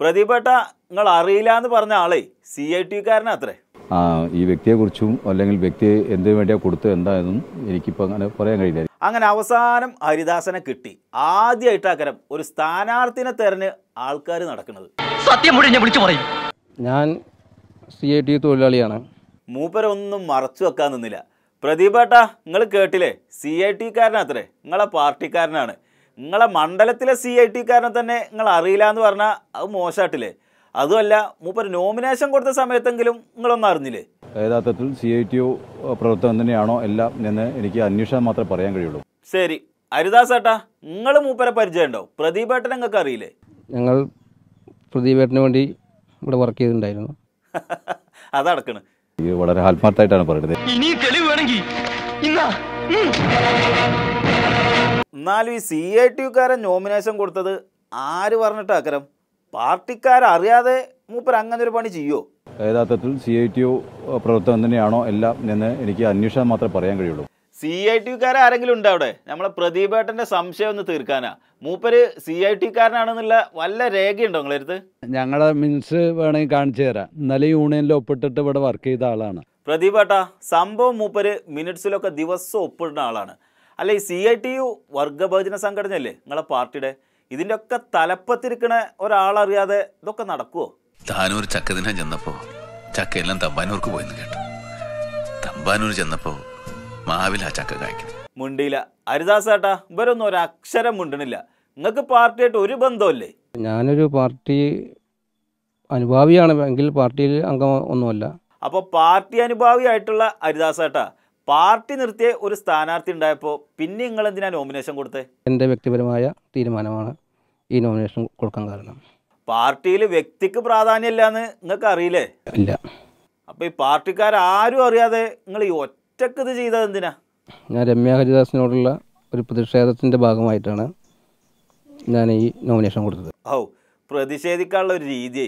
പ്രദീപ് ഏട്ട, നിങ്ങൾ അറിയില്ല എന്ന് പറഞ്ഞ ആളെ സി ഐ ടിക്കാരനാ അത്രേ. ആ ഈ വ്യക്തിയെക്കുറിച്ചും അല്ലെങ്കിൽ വ്യക്തിയെ എന്തിനു വേണ്ടിയാ കൊടുത്തു എന്താണെന്നും എനിക്കിപ്പോൾ അങ്ങനെ പറയാൻ കഴിയില്ല. അങ്ങനെ അവസാനം ഹരിദാസനെ കിട്ടി. ആദ്യമായിട്ടാക്കരം ഒരു സ്ഥാനാർത്ഥിനെ തെരഞ്ഞ് ആൾക്കാർ നടക്കുന്നത്. സത്യം വിളിച്ചു പറയും, ഞാൻ സി ഐ ടി തൊഴിലാളിയാണ്. മൂപ്പരൊന്നും മറച്ചു വെക്കാൻ നിന്നില്ല. പ്രദീപേട്ട, നിങ്ങൾ കേട്ടില്ലേ, സി ഐ ടിക്കാരനത്രേ, നിങ്ങളെ പാർട്ടിക്കാരനാണ്. നിങ്ങളെ മണ്ഡലത്തിലെ സി ഐ ടിക്കാരനെ തന്നെ നിങ്ങൾ അറിയില്ല എന്ന് പറഞ്ഞാൽ അത് മോശമായിട്ടില്ലേ? അതുമല്ല, മൂപ്പർ നോമിനേഷൻ കൊടുത്ത സമയത്തെങ്കിലും നിങ്ങളൊന്നും അറിഞ്ഞില്ലേ? യഥാർത്ഥത്തിൽ സി ഐ ടി പ്രവർത്തനം തന്നെയാണോ എല്ലാം എന്ന് എനിക്ക് അന്വേഷണം മാത്രമേ പറയാൻ കഴിയുള്ളൂ. ശരി ഹരിദാസ് ഏട്ടാ, നിങ്ങൾ മൂപ്പരെ പരിചയം ഉണ്ടോ? പ്രദീപേട്ടനെ നിങ്ങൾക്ക് അറിയില്ലേ? ഞങ്ങൾ പ്രദീപേട്ടന് വേണ്ടി ഇവിടെ വർക്ക് ചെയ്തിട്ടുണ്ടായിരുന്നു. അതടക്കണ് വളരെ ആത്മാർത്ഥമായിട്ടാണ് പറയുന്നത്. എന്നാലും ഈ സി ഐ ടിക്കാരൻ നോമിനേഷൻ കൊടുത്തത് ആര് പറഞ്ഞിട്ട് അക്കരം? പാർട്ടിക്കാരറിയാതെ മൂപ്പർ അങ്ങനൊരു പണി ചെയ്യോ? യഥാർത്ഥത്തിൽ സി ഐ ടി പ്രവർത്തനം തന്നെയാണോ എല്ലാം എന്ന് എനിക്ക് അന്വേഷണം മാത്രമേ പറയാൻ കഴിയുള്ളൂ. സി ഐ ടിക്കാരെ ആരെങ്കിലും ഉണ്ട് അവിടെ? നമ്മളെ പ്രദീപേട്ടൻ്റെ സംശയം ഒന്ന് തീർക്കാനാ. മൂപ്പര് സി ഐ ടിക്കാരനാണെന്നുള്ള വല്ല രേഖയുണ്ടോ നിങ്ങളുടെ അടുത്ത്? ഞങ്ങളുടെ മീൻസ് വേണമെങ്കിൽ കാണിച്ചു തരാം. ഇന്നലെ യൂണിയനിൽ ഒപ്പിട്ടിട്ട് ഇവിടെ വർക്ക് ചെയ്ത ആളാണ് പ്രദീപേട്ട. സംഭവം മൂപ്പര് മിനിറ്റ്സിലൊക്കെ ദിവസം ഒപ്പിടുന്ന ആളാണ്. അല്ല, ഈ സി ഐ ടി യു വർഗ ബഹുജന സംഘടനയല്ലേ നിങ്ങളെ പാർട്ടിയുടെ? ഇതിൻ്റെ ഒക്കെ തലപ്പത്തിരിക്കണ ഒരാളറിയാതെ ഇതൊക്കെ നടക്കുവോ? താനൂർ ചക്കതിനെ ചെന്നപ്പോൾ ചക്കയെല്ലാം തമ്പാനൂർക്ക് പോയെന്ന് കേട്ടു. തമ്പാനൂർ ചെന്നപ്പോൾ മാവിലാ ചക്ക കായ്ക്കണം. മുണ്ടിയില്ല ഹരിദാസ് ഏട്ടാ, ഇവരൊന്നും ഒരക്ഷരം മുണ്ടണില്ല. നിങ്ങൾക്ക് പാർട്ടിയായിട്ട് ഒരു ബന്ധമല്ലേ? ഞാനൊരു പാർട്ടി അനുഭാവിയാണ് എങ്കിൽ പാർട്ടിയിൽ അംഗം ഒന്നുമല്ല. അപ്പോൾ പാർട്ടി അനുഭാവിയായിട്ടുള്ള ഹരിദാസേട്ടാ, പാർട്ടി നിർത്തിയ ഒരു സ്ഥാനാർത്ഥി ഉണ്ടായപ്പോൾ പിന്നെ നിങ്ങൾ എന്തിനാ നോമിനേഷൻ കൊടുത്തത്? എൻ്റെ വ്യക്തിപരമായ തീരുമാനമാണ് ഈ നോമിനേഷൻ കൊടുക്കാൻ കാരണം. പാർട്ടിയിൽ വ്യക്തിക്ക് പ്രാധാന്യമില്ല എന്ന് നിങ്ങൾക്ക് അറിയില്ലേ? ഇല്ല. അപ്പോൾ ഈ പാർട്ടിക്കാരും അറിയാതെ നിങ്ങൾ ഈ ഒറ്റക്ക് ഇത് ചെയ്തത് എന്തിനാ? ഞാൻ രമ്യ ഹരിദാസിനോടുള്ള ഒരു പ്രതിഷേധത്തിൻ്റെ ഭാഗമായിട്ടാണ് ഞാൻ ഈ നോമിനേഷൻ കൊടുത്തത്. ഓ, പ്രതിഷേധിക്കാനുള്ള ഒരു രീതി,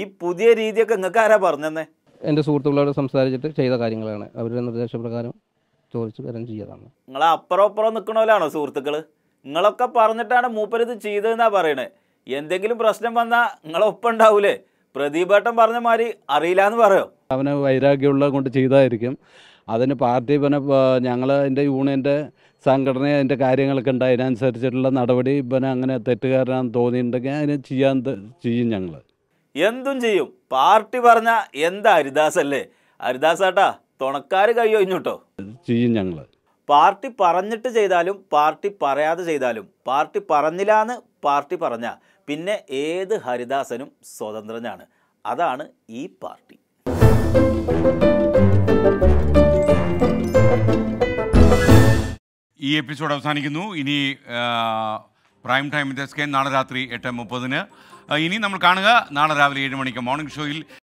ഈ പുതിയ രീതിയൊക്കെ നിങ്ങൾക്ക് ആരാ പറഞ്ഞെന്നേ? എൻ്റെ സുഹൃത്തുക്കളോട് സംസാരിച്ചിട്ട് ചെയ്ത കാര്യങ്ങളാണ്. അവരുടെ നിർദ്ദേശപ്രകാരം ചോദിച്ചു കാര്യം ചെയ്തതാണ്. നിങ്ങളെ അപ്പുറം അപ്പുറം നിൽക്കണ പോലെയാണോ സുഹൃത്തുക്കൾ? നിങ്ങളൊക്കെ പറഞ്ഞിട്ടാണ് മൂപ്പർ ഇത് ചെയ്തതെന്നാണ് പറയണേ. എന്തെങ്കിലും പ്രശ്നം വന്നാൽ നിങ്ങളൊപ്പം ഉണ്ടാവൂലേ? പ്രദീപേട്ടൻ പറഞ്ഞ മാതിരി അറിയില്ല എന്ന് പറയോ? അവന് വൈരാഗ്യമുള്ളത് കൊണ്ട് ചെയ്തായിരിക്കും. അതിന് പാർട്ടി പിന്നെ ഞങ്ങൾ എൻ്റെ യൂണിയൻ്റെ സംഘടന അതിൻ്റെ കാര്യങ്ങളൊക്കെ ഉണ്ട്. അതിനനുസരിച്ചിട്ടുള്ള നടപടി പിന്നെ അങ്ങനെ തെറ്റുകാരനാണെന്ന് തോന്നിയിട്ടുണ്ടെങ്കിൽ അതിന് ചെയ്യാൻ ചെയ്യും. ഞങ്ങൾ എന്തും ചെയ്യും. പാർട്ടി പറഞ്ഞ എന്താ ഹരിദാസല്ലേ? ഹരിദാസാട്ടാ, തുണക്കാർ കൈയൊഴിഞ്ഞുട്ടോ. ചെയ്യും ഞങ്ങൾ. പാർട്ടി പറഞ്ഞിട്ട് ചെയ്താലും പാർട്ടി പറയാതെ ചെയ്താലും പാർട്ടി പറഞ്ഞില്ല എന്ന് പാർട്ടി പറഞ്ഞ പിന്നെ ഏത് ഹരിദാസനും സ്വതന്ത്രനാണ്. അതാണ് ഈ പാർട്ടി. ഈ എപ്പിസോഡ് അവസാനിക്കുന്നു. ഇനി പ്രൈം ടൈം ഡെസ്ക് നാളെ രാത്രി എട്ട് മുപ്പതിന് ഇനി നമ്മൾ കാണുക. നാളെ രാവിലെ ഏഴ് മണിക്ക് മോർണിംഗ് ഷോയിൽ